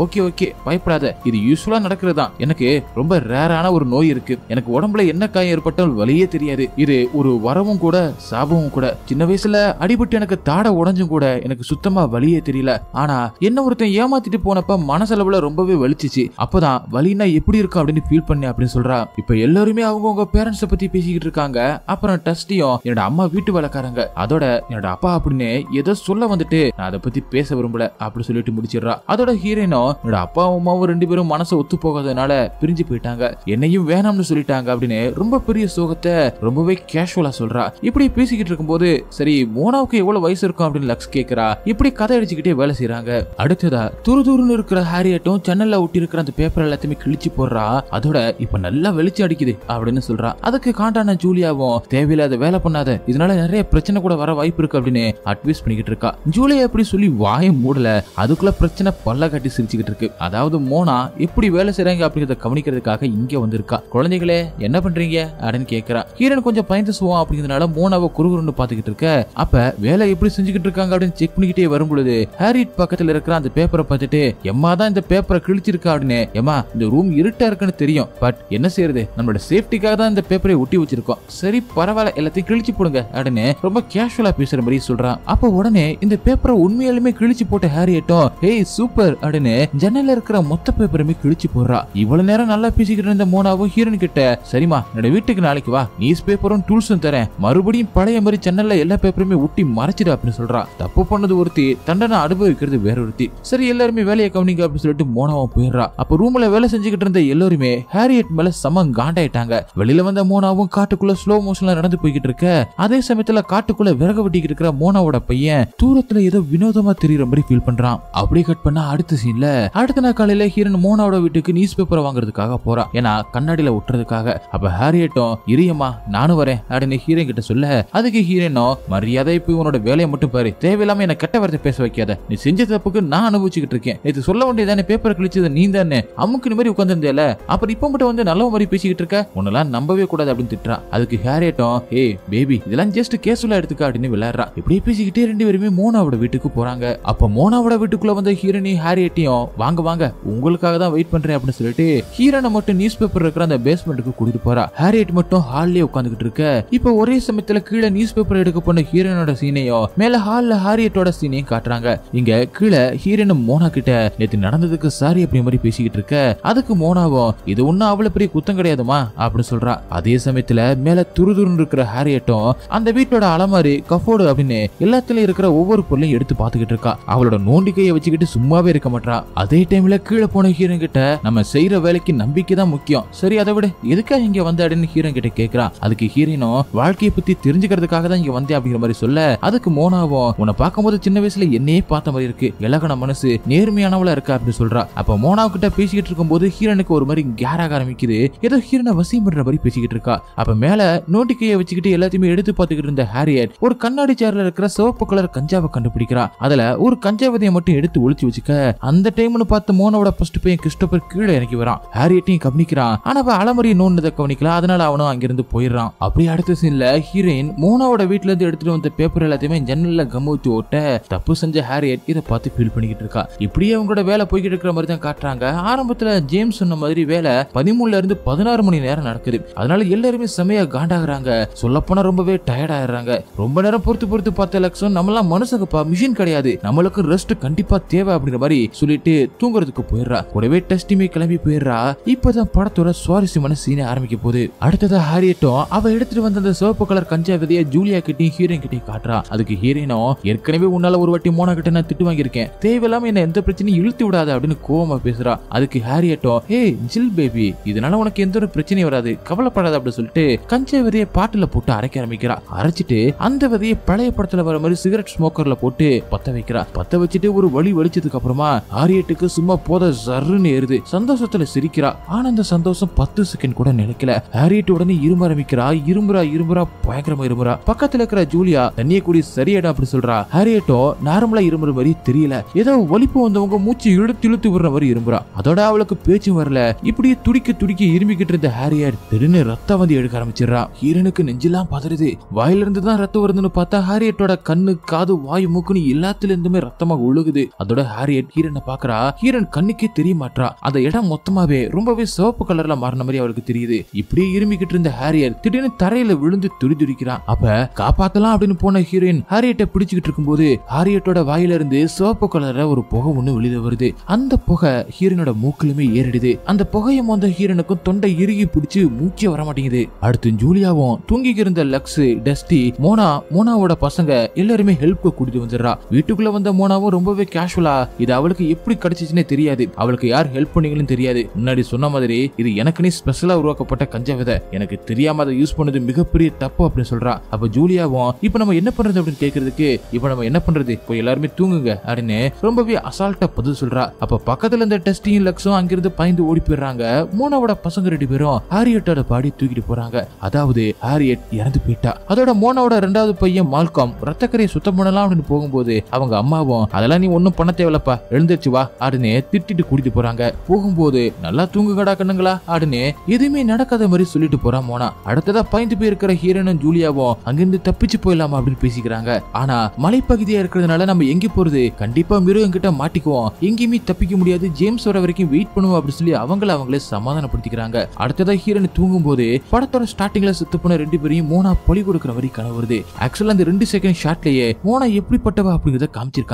ஓகே ஓகே பயப்படாத, இது யூஸ்வலா நடக்கிறதா, எனக்கு ரொம்ப ரேரான ஒரு நோய் இருக்கு, எனக்கு உடம்புல என்ன காயம் ஏற்பட்டாலும் வழியே தெரியாது, இது ஒரு வரவும் கூட சாபமும் கூட, சின்ன வயசுல அடிபட்டு எனக்கு தாட உடஞ்சும் கூட எனக்கு சுத்தமா வழியே தெரியல, ஆனா என்ன ஒருத்தன் ஏமாத்திட்டு போனப்ப மனசளவுல ரொம்பவே வலிச்சிச்சு, அப்பதான் வலினா எப்படி இருக்கும் அப்படின்னு ஃபீல் பண்ணி அப்படின்னு சொல்றா. இப்ப எல்லாருமே அவங்கவுங்க பேரண்ட்ஸ பத்தி பேசிக்கிட்டு இருக்காங்க. அப்புறம் டஸ்டியும், என்னோட அம்மா வீட்டு வேலைக்காரங்க, அதோட என்னோட அப்பா அப்படின்னு ஏதோ சொல்ல வந்துட்டு நான் அதை பத்தி பேச விரும்பல அப்படின்னு சொல்லிட்டு முடிச்சிடுறா. அதோட ஹீரோயினும், என்னோட அப்பா அம்மாவும் ரெண்டு பேரும் மனசை ஒத்து போகாதனால பிரிஞ்சு போயிட்டாங்க, என்னையும் வேணாம்னு சொல்லிட்டாங்க அப்படின்னு ரொம்ப பெரிய சோகத்தை ரொம்பவே கேஷுவலா சொல்றா. இப்படி பேசிக்கிட்டு இருக்கும்போது, சரி மோனாவுக்கு எவ்வளவு வயசு இருக்கும் அப்படின்னு லக்ஸ் கேக்குறா. இப்படி கதை அடிச்சுக்கிட்டே வேலை செய்யறாங்க. அடுத்ததா துரு துருன்னு இருக்கிற ஹாரியட்டும் ஜன்னல்ல ஒட்டி இருக்கிற அந்த பேப்பர் எல்லாத்தையுமே கிழிச்சு போடுறா. அதோட இப்ப நல்லா வெளிச்சம் அடிக்குது அப்படின்னு சொல்றா. அதுக்கு காண்டான ஜூலியாவும், தேவையில்லாத வேலை பண்ணாத, இதனால நிறைய பிரச்சனை கூட வர வாய்ப்பு இருக்கு அப்படின்னு அட்வைஸ் பண்ணிக்கிட்டு இருக்கா. ஜூலி அப்படி சொல்லி வாயை மூடல, அதுக்குள்ள பிரச்சனை பல்ல கட்டி சிரிச்சுக்கிட்டு இருக்கு. அதாவது மோனா எப்படி வேலை செய்றாங்க அப்படிங்கறத கவனிக்கிறதுக்காக இங்க வந்திருக்கா. குழந்தைகளே என்ன பண்றீங்க அப்படின்னு கேட்கிறா. கீரன் கொஞ்சம் பயந்து சுவான் அப்படிங்கிறதுனால மோனாவை குறுகுறுன்னு பாத்துக்கிட்டு இருக்க, அப்ப வேலை எப்படி செஞ்சுக்கிட்டு இருக்காங்க அப்படின்னு செக் பண்ணிக்கிட்டே வரும்பொழுது ஹாரிட் பக்கத்துல இருக்கிற அந்த பேப்பரை பார்த்துட்டு, எம்மா தான் இந்த பேப்பரை கிழிச்சிருக்கா அப்படின்னு. எம்மா இந்த ரூம் இருட்டா இருக்குன்னு தெரியும், பட் என்ன செய்யறது, நம்மளோட சேஃப்டிக்காக தான் இந்த பேப்பரை ஒட்டி வச்சிருக்கோம். சரி பரவாயில்ல, எல்லாத்தையும் கிழிச்சு போடுங்க அப்படின்னு ரொம்ப கேஷுவலா பேசுற மாதிரி சொல்றான். அப்ப உடனே இந்த பேப்பரை உண்மையாலுமே கிழிச்சு போட்ட ஹாரியட்டும், ஏய் சூப்பர் அப்படின்னு ஜன்னல்ல இருக்கிற மொத்த பேப்பருமே கிழிச்சு போடுறா. இவ்வளவு நேரம் நல்லா பேசிக்கிட்டு இருந்த மோனாவும் ஹீரன் கிட்ட, சரிமா என்னோட வீட்டுக்கு நாளைக்கு வா, நியூஸ் பேப்பரும் டூல்ஸும் தரேன், மறுபடியும் பழைய மாதிரி ஜன்னல்ல எல்லா பேப்பருமே ஒட்டி மறைச்சிடு அப்படின்னு சொல்றா. தப்பு பண்ணது ஒருத்தி, தண்டனை அனுபவிக்கிறது வேற ஒருத்தி. சரி எல்லாருமே வேலையை கவனிங்க அப்படின்னு சொல்லிட்டு மோனாவும் போயிடுறா. அப்ப ரூம்ல வேலை செஞ்சுக்கிட்டு இருந்த எல்லாருமே ஹாரியட் மேல சம காண்டாயிட்டாங்க. வெளியில வந்த மோனாவும் காட்டுக்குள்ள ஸ்லோ மோஷன்ல நடந்து போய்கிட்டு இருக்க, அதே சமயத்துல காட்டுக்குள்ள விறகு வெட்டிக்கிட்டு இருக்கிற மோனாவோட பையன் தூரத்துல ஏதோ வினோதமா தெரியுற மாதிரி ஃபீல் பண்றான். அப்படியே கட் பண்ண அடுத்த சீன்ல அடுத்த நாள் காலையில ஹீரன் மோனாவோட வீட்டுக்கு நியூஸ் பேப்பரை வாங்குறதுக்காக போறா, ஏன்னா கண்ணாடியில ஒட்டுறதுக்காக. அப்ப ஹாரியட்டும், இரியம்மா நானும் வரேன் அப்படின்னு ஹீரன் கிட்ட சொல்ல, அதுக்கு ஹீரனோ, மரியாதை இப்ப உன்னோட வேலையை மட்டும் பாரு, தேவையில்லாம என்ன கெட்ட வார்த்தை பேச வைக்காத, நீ செஞ்ச தப்புக்கு நான் அனுபவிச்சுக்கிட்டு இருக்கேன், இது சொல்ல வேண்டியதானே, பேப்பரை கிழிச்சது நீ தானே, அமுக்குன்னு மாதிரி உட்காந்துருந்தேல, அப்புறம் இப்ப மட்டும் வந்து நல்ல மாதிரி பேசிக்கிட்டு இருக்க, உன்னெல்லாம் நம்பவே கூடாது அப்படின்னு திட்டுறா. அதுக்கு ஹாரியட்டும், ஏய் பேபி இதெல்லாம் ஜஸ்ட் கேஷுவலா எடுத்துக்க அப்படின்னு விளையாடுறா. இப்படி பேசிக்கிட்டே ரெண்டு பேருமே மோனாவோட வீட்டுக்கு போறாங்க. அப்ப மோனாவோட வீட்டுக்குள்ள வந்து ஹீரனி ஹாரியட்டையும், வாங்க வாங்க உங்களுக்காக தான் வெயிட் பண்றேன் அப்படின்னு சொல்லிட்டு ஹீரனை மட்டும் நியூஸ் பேப்பர் இருக்கிற அந்த பேஸ்மெண்ட்டுக்கு கூட்டிட்டு போறா. ஹாரியட் மட்டும் ஹால்லே உட்காந்துக்கிட்டு இருக்க. இப்ப ஒரே சமயத்துல கீழே நியூஸ் பேப்பர் எடுக்க போன ஹீரனோட சீனையும் மேல ஹால்ல ஹாரியட்டோட சீனையும் காட்டுறாங்க. இங்க கீழே ஹீரனும் மோனா கிட்ட நேற்று நடந்ததுக்கு சாரி அப்படி மாதிரி பேசிக்கிட்டு இருக்க. அதுக்கு மோனாவும், இது ஒன்னும் அவ்வளவு பெரிய குத்தம் கிடையாதுமா அப்படின்னு சொல்றா. அதே சமயத்துல மேல துருதுருன்னு இருக்கிற ஹாரியட்டும் அந்த வீட்டோட அலமாரி கஃபோர்டு அப்படின்னு எல்லாத்துலயும் இருக்கிற ஒவ்வொரு பொருளையும் எடுத்து பாத்துக்கிட்டு இருக்கா. அவளோட நோண்டிக்கையை வச்சுக்கிட்டு சும்மாவே இருக்க மாட்டா. அதே டைம்ல கீழே போன ஹீரன் கிட்ட, நம்ம செய்யற வேலைக்கு நம்பிக்கை தான் முக்கியம், சரி அதை விட எதுக்காக இங்க வந்த அப்படின்னு ஹீரன் கிட்ட கேக்குறா. அதுக்கு ஹீரனும், வாழ்க்கையை பத்தி தெரிஞ்சுக்கிறதுக்காக தான் இங்க வந்தேன் அப்படிங்கிற மாதிரி சொல்ல, அதுக்கு மோனாவும், உன்னை பார்க்கும் போது சின்ன வயசுல என்னையே பார்த்த மாதிரி இருக்கு, இலகன மனசு, நேர்மையானவளா இருக்கா அப்படின்னு சொல்றா. அப்ப மோனா கிட்ட பேசிக்கிட்டு இருக்கும் போது ஹீரனுக்கு ஒரு மாதிரி கேராக ஆரம்பிக்குது, ஏதோ ஹீரனை வசியம் பண்ற மாதிரி பேசிக்கிட்டு இருக்கா. அப்ப மேல நோட்டிக்கையை வச்சுக்கிட்டு எல்லாத்தையுமே எடுத்து பாத்துக்கிட்டு இருந்த ஹாரியட் ஒரு கண்ணாடி சேர்ல இருக்கிற சிவப்பு கலர் கஞ்சாவை கண்டுபிடிக்கிறா. அதுல ஒரு கஞ்சாவதையை மட்டும் எடுத்து ஒளிச்சு வச்சுக்க, அந்த டைம்னு பார்த்து மோனோட ஃபர்ஸ்ட் பையன் கிறிஸ்டோபர் கீழே இறங்கி வரான். ஹாரியட்டையும் கவனிக்கிறான், ஆனா அவன் அலமரியை நோண்டதை கவனிக்கலாம், அதனால அவனும் அங்கிருந்து போயிடறான். அப்படியே அடுத்த சீன்ல ஹீரோயின் மோனோட வீட்டுல இருந்து எடுத்துட்டு வந்த பேப்பர் எல்லாத்தையுமே ஜன்னல்ல கம் ஊத்தி ஓட்ட, தப்பு செஞ்ச ஹாரியட் இதை பார்த்து ஃபீல் பண்ணிக்கிட்டு இருக்கா. இப்படியே அவங்களோட வேலை போய்கிட்டு இருக்கிற மாதிரி தான் காட்டுறாங்க. ஆரம்பத்துல ஜேம்ஸ் சொன்ன மாதிரி வேலை பதிமூணுல இருந்து பதினாறு மணி நேரம் நடக்குது. அதனால எல்லாருமே செமையா காண்டாகிறாங்க, சொல்ல போனா ரொம்பவே டயர்ட் ஆயிடுறாங்க. ரொம்ப நேரம் பொறுத்து பொறுத்து பார்த்த லக்ஷம், நம்மளாம் மனுஷங்கப்பா, மிஷின் கிடையாது, நம்மளுக்கு ரெஸ்ட் கண்டிப்பா தேவை அப்படிங்கிற மாதிரி சொல்லிட்டு தூங்குறதுக்கு போயிடுறா. கூடவே டெஸ்டிமே கிளம்பி போயிடுறா. இப்பதான் படத்தோட சுவாரஸ்யமான சீனை ஆரம்பிக்க போகுது. அடுத்ததான் ஹாரியட்டும் அவ எடுத்துட்டு வந்த அந்த சிவப்பு கலர் கஞ்சா விதைய ஜூலியா கிட்டையும் ஹீரோயின் கிட்டையும் காட்டுறா. அதுக்கு ஹீரோயினும், ஏற்கனவே உன்னால ஒரு வாட்டி மோனா கிட்ட நான் திட்டு வாங்கியிருக்கேன், தேவையில்லாம என்ன எந்த பிரச்சனையும் இழுத்து விடாத அப்படின்னு கோவமா பேசுறா. அதுக்கு ஹாரியட்டும், ஹே ஜில் பேபி இதனால உனக்கு எந்த ஒரு பிரச்சனையும் வராது, கவலைப்படாத அப்படின்னு சொல்லிட்டு கஞ்சா விதைய பாட்டுல போட்டு அரைக்க ஆரம்பிக்கிறா. அரைச்சிட்டு அந்த விதையை பழைய படத்துல வர மாதிரி சிகரெட் ஸ்மோக்கர்ல போட்டு பத்த வைக்கிறா. பத்த வச்சுட்டு ஒரு வழி வலிச்சதுக்கு அப்புறமா ஹாரியட்டுக்கு சும்மா போத ஜர்ன்னு ஏறுது. சந்தோஷத்துல சிரிக்கிறா. ஆனா அந்த சந்தோஷம் பத்து செகண்ட் கூட நினைக்கல. ஹாரியட் உடனே இரும்ப ஆரம்பிக்கிறா. இரும்புறா இரும்புறா பயங்கரமா இரும்புறா. பக்கத்துல இருக்கிற ஜூலியா, தண்ணிய கூடி சரியாயிடும் அப்படின்னு சொல்றா. ஹாரியட்டோ நார்மலா இரும்புற மாதிரி தெரியல, ஏதோ ஒலிப்பு வந்தவங்க மூச்சு இழுத்து இழுத்து விடுற மாதிரி இரும்புறா. அதோட அவளுக்கு பேச்சும் வரல. இப்படியே துடிக்க துடிக்க இரும்பிக்கிட்டு இருந்த ஹாரியட் திடீர்னு ரத்த வந்து எடுக்க ஆரம்பிச்சிடறா. ஹீரனுக்கு நெஞ்செல்லாம் பதறுது. வாயிலிருந்து தான் ரத்தம் வருதுன்னு பார்த்தா ஹாரியட்டோட கண்ணு, காது, வாய், மூக்குன்னு எல்லாத்துல இருந்துமே ரத்தமா ஒழுகுது. அதோட ஹாரியட் ஹீரனை பாக்குறா. ஹீரன் கண்ணுக்கே தெரிய மாட்டா. அந்த இடம் மொத்தமாவே ரொம்பவே சிவப்பு கலர்ல மாறின மாதிரி அவளுக்கு தெரியுது. இப்படியே இரும்பிக்கிட்டு இருந்த ஹாரியட் திடீர்னு தரையில விழுந்து துடிதுடிக்கிறான். அப்ப காப்பாத்தலாம் அப்படின்னு போன ஹீரோயின் ஹாரியட்டை பிடிச்சுக்கிட்டு இருக்கும் போது ஹாரியட்டோட வாயில இருந்து சிவப்பு கலர்ல ஒரு புகை ஒண்ணு வெளியே வருது. அந்த புகை ஹீரனோட மூக்கிலுமே ஏறிடுது. அந்த புகையை மொந்த ஹீரனுக்கும் தொண்டை இறுகி பிடிச்சு மூச்சே வர மாட்டேங்குது. அடுத்து ஜூலியாவும், தூங்கிக்கு இருந்த லக்ஸ், டஸ்டி, மோனா, மோனாவோட பசங்க எல்லாருமே ஹெல்ப் கூட்டிட்டு வந்துடுறா. வீட்டுக்குள்ள வந்த மோனாவும் ரொம்பவே கேஷுவலா, இது அவளுக்கு எப்படி கிடைச்சிச்சுன்னே தெரியாது, அவளுக்கு யார் ஹெல்ப் பண்ணீங்கன்னு தெரியாது, முன்னாடி சொன்ன மாதிரி இது எனக்குன்னு ஸ்பெஷலா உருவாக்கப்பட்ட கஞ்சா விதை, எனக்கு தெரியாம அதை யூஸ் பண்ணது மிகப்பெரிய தப்பு அப்படின்னு சொல்றா. அப்ப ஜூலியாவும், இப்ப நம்ம என்ன பண்றது அப்படின்னு கேட்கறதுக்கு, இப்ப நம்ம என்ன பண்றது, இப்போ எல்லாருமே தூங்குங்க அப்படின்னு ரொம்பவே அசால்ட்டா பதில் சொல்றா. அப்ப பக்கத்துல இருந்த டெஸ்டியும் லக்ஸும் அங்கிருந்து பயந்து ஓடி போயிடுறாங்க. மோனாவோட பசங்க ரெண்டு பேரும் ஹாரியட்டோட பாடி தூக்கிட்டு போறாங்க. அதாவது ஹாரியட் இறந்து போயிட்டா. அதோட மோனா சோனாவோட இரண்டாவது பையன் மால்காம் ரத்தக்கரை சுத்தம் பண்ணலாம் அப்படின்னு போகும்போது அவங்க அம்மாவும் அதெல்லாம் நீ ஒன்னும் பண்ண தேவையில்லப்பா எழுந்திருச்சு வா அப்படின்னு திட்டிட்டு கூட்டிட்டு போறாங்க. போகும்போது நல்லா தூங்குகடா கண்ணுங்களா அப்படின்னு எதுவுமே நடக்காத மாதிரி சொல்லிட்டு போறா மோனா. அடுத்ததா பயந்து போயிருக்கிற ஹீரனும் ஜூலியாவும் அங்கிருந்து தப்பிச்சு போயிடலாமா அப்படின்னு பேசிக்கிறாங்க. ஆனா மலைப்பகுதியா இருக்கிறதுனால நம்ம எங்க போறது, கண்டிப்பா மிருகம் கிட்ட மாட்டிக்குவோம், எங்கேயுமே தப்பிக்க முடியாது, ஜேம்ஸ் வர வரைக்கும் வெயிட் பண்ணுவோம் அப்படின்னு சொல்லி அவங்கள அவங்களே சமாதானப்படுத்திக்கிறாங்க. அடுத்ததா ஹீரன் தூங்கும் போது படத்தோட ஸ்டார்டிங்ல சுத்து போன ரெண்டு பேரையும் மோனா பழி கொடுக்கிற மாதிரி கனவு வருது. ஆக்சுவலா அந்த ரெண்டு செகண்ட் ஷாட்லயே மோனா எப்படிப்பட்டவா அப்படிங்கறத காமிச்சிருக்காங்க.